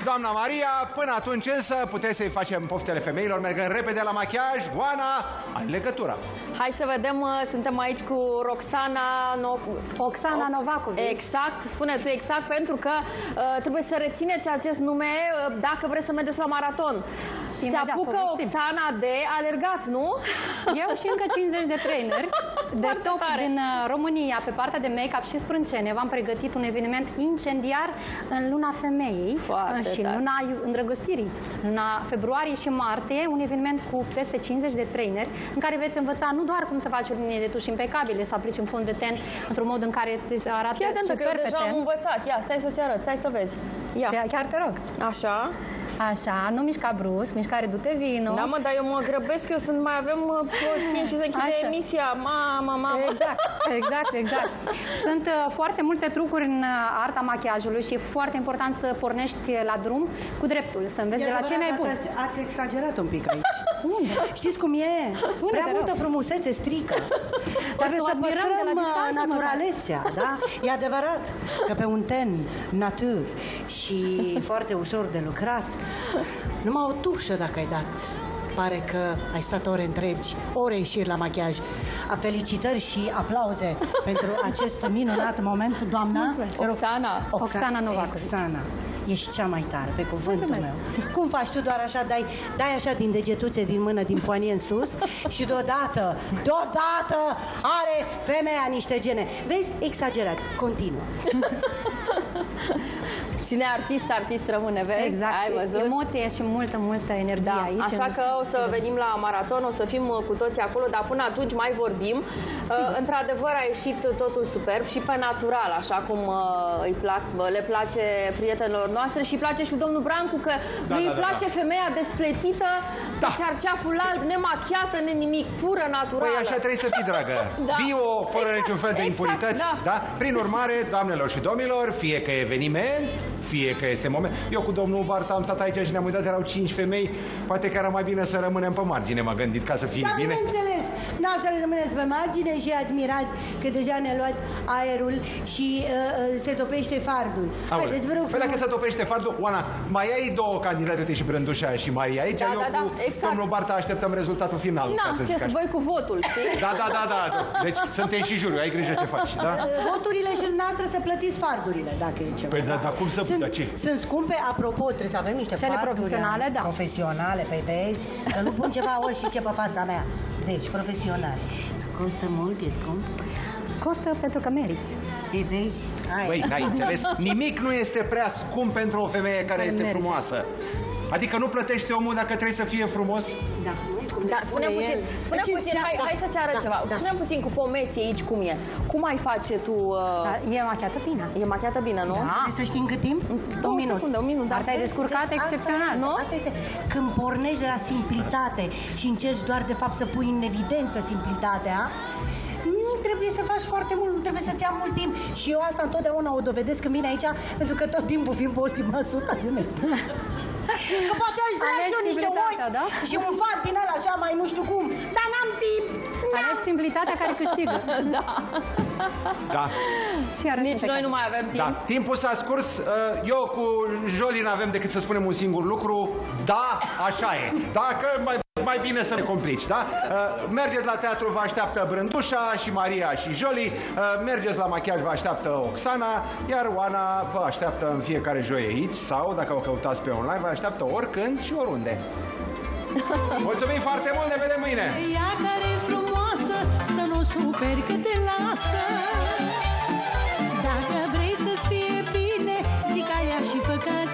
doamna Maria, până atunci însă puteți să-i facem poftele femeilor, mergând repede la machiaj. Oana, ai legătura. Hai să vedem, suntem aici cu Roxana no... Oxana Novacovici. Exact, spune tu exact, pentru că uh, trebuie să rețineți acest nume uh, dacă vreți să mergeți la maraton. Se apucă Oxana de alergat, nu? Eu și încă cincizeci de traineri de top din România, pe partea de make-up și sprâncene. V-am pregătit un eveniment incendiar în luna femeii și în luna îndrăgostirii. Luna februarie și martie, un eveniment cu peste cincizeci de traineri în care veți învăța nu doar cum să faci o linie de tuș impecabile, să aplici un fund de ten într-un mod în care se arată super pe ten. Fii atentă că eu deja am învățat. Ia, stai să-ți arăt, stai să vezi. Ia. Chiar te rog. Așa. Așa, nu mișca brusc, mișcare du-te vino. Da, mă, dar eu mă grăbesc, eu sunt mai avem puțin și se închide emisia. Mama, mama. Exact, exact, exact. Sunt uh, foarte multe trucuri în arta machiajului și e foarte important să pornești la drum cu dreptul, să înveți de la ce mai bun. Ați exagerat un pic aici. Bun. Știți cum e? Bun, prea multă frumusețe strică. Trebuie să păstrăm naturalețea, da? E adevărat că pe un ten natur și foarte ușor de lucrat, numai o tușă dacă ai dat, pare că ai stat ore întregi, ore în șir la machiaj. Felicitări și aplauze pentru acest minunat moment, doamna Oxana. Oxana Novacovici. Oxana, ești cea mai tare, pe cuvântul meu. Cum faci tu? Doar așa dai, dai așa din degetuțe, din mână, din poanie în sus și deodată, deodată are femeia niște gene. Vezi? Exagerați. Continuă. Cine artist, artist rămâne, vezi? Exact. Ai văzut? Emoție și multă, multă energie da, aici. Așa că o să venim la maraton, o să fim cu toții acolo, dar până atunci mai vorbim. Uh, Într-adevăr a ieșit totul superb și pe natural, așa cum uh, îi plac, le place prietenilor noastre și îi place și domnul Brancu, că da, lui da, îi place da, da. femeia despletită, da. cu cearceaful alb, nemachiată, nenimic, pură, naturală. Păi așa trebuie să fii, dragă. Da. Bio, fără exact, niciun fel de exact, impurități. Da. Da? Prin urmare, doamnelor și domnilor, fie că eveniment, fie că este moment. Eu cu domnul Barta am stat aici și ne-am uitat, erau cinci femei. Poate că era mai bine să rămânem pe margine, m-a gândit, ca să fie bine. Dar bineînțeles, Nu, să rămâneți pe margine și admirați că deja ne luați aerul și uh, se topește fardul. Haideți, vă rog. Păi dacă se topește fardul, Oana, mai ai două candidate și Brândușa și Maria aici. Da, eu da, da, cu exact. Domnul Barta așteptăm rezultatul final. Da, ce să voi cu votul, știi? Da, da, da, da. Deci suntem și juriu, ai grijă ce faci, da? Voturile și noastre să plătiți fardurile, dacă e ceva. Păi da, dar cum să putea, ce? Sunt scumpe, apropo, trebuie să avem niște farduri profesionale, da. Profesionale, pe vezi, că nu pun ceva ori și ce pe fața mea. Deci, profesionale. Costă mult, e scump. Costă pentru că meriți. E, vezi? Băi, n-ai înțeles? Nimic nu este prea scump pentru o femeie care este frumoasă. Adică nu plătește omul dacă trebuie să fie frumos? Da. Da, spune puțin, spune puțin, hai, hai să-ți arăt da, ceva. Da. Spune puțin cu pomeții aici cum e. Cum ai face tu? Uh... Da, e machiată bine. E machiată bine, nu? Da. Trebuie să știi în cât timp? Un minut. Secundă, un minut, dar te-ai descurcat excepțional, nu? Asta este când pornești la simplitate și încerci doar de fapt să pui în evidență simplitatea, nu trebuie să faci foarte mult, nu trebuie să-ți ia mult timp. Și eu asta întotdeauna o dovedesc când vine aici, pentru că tot timpul fiind pe ultima sută de metri. Că poate aș vrea și eu niște ochi da? Și un far din ala așa mai nu știu cum, dar n-am timp. Ales simplitatea care câștigă. Da. Da. Și nici noi nu mai avem timp. Da. Timpul s-a scurs. Eu cu Jolie n-avem decât să spunem un singur lucru. Da, așa e. Dacă mai... mai bine să ne complici, da? Uh, mergeți la teatru, vă așteaptă Brândușa și Maria și Jolie, uh, mergeți la machiaj, vă așteaptă Oxana, iar Oana vă așteaptă în fiecare joi aici sau, dacă o căutați pe online, vă așteaptă oricând și oriunde. Mulțumim foarte mult, ne vedem mâine! Ea care e frumoasă, să nu superi că te lasă. Dacă vrei să-ți fie bine, zic aia și făcări.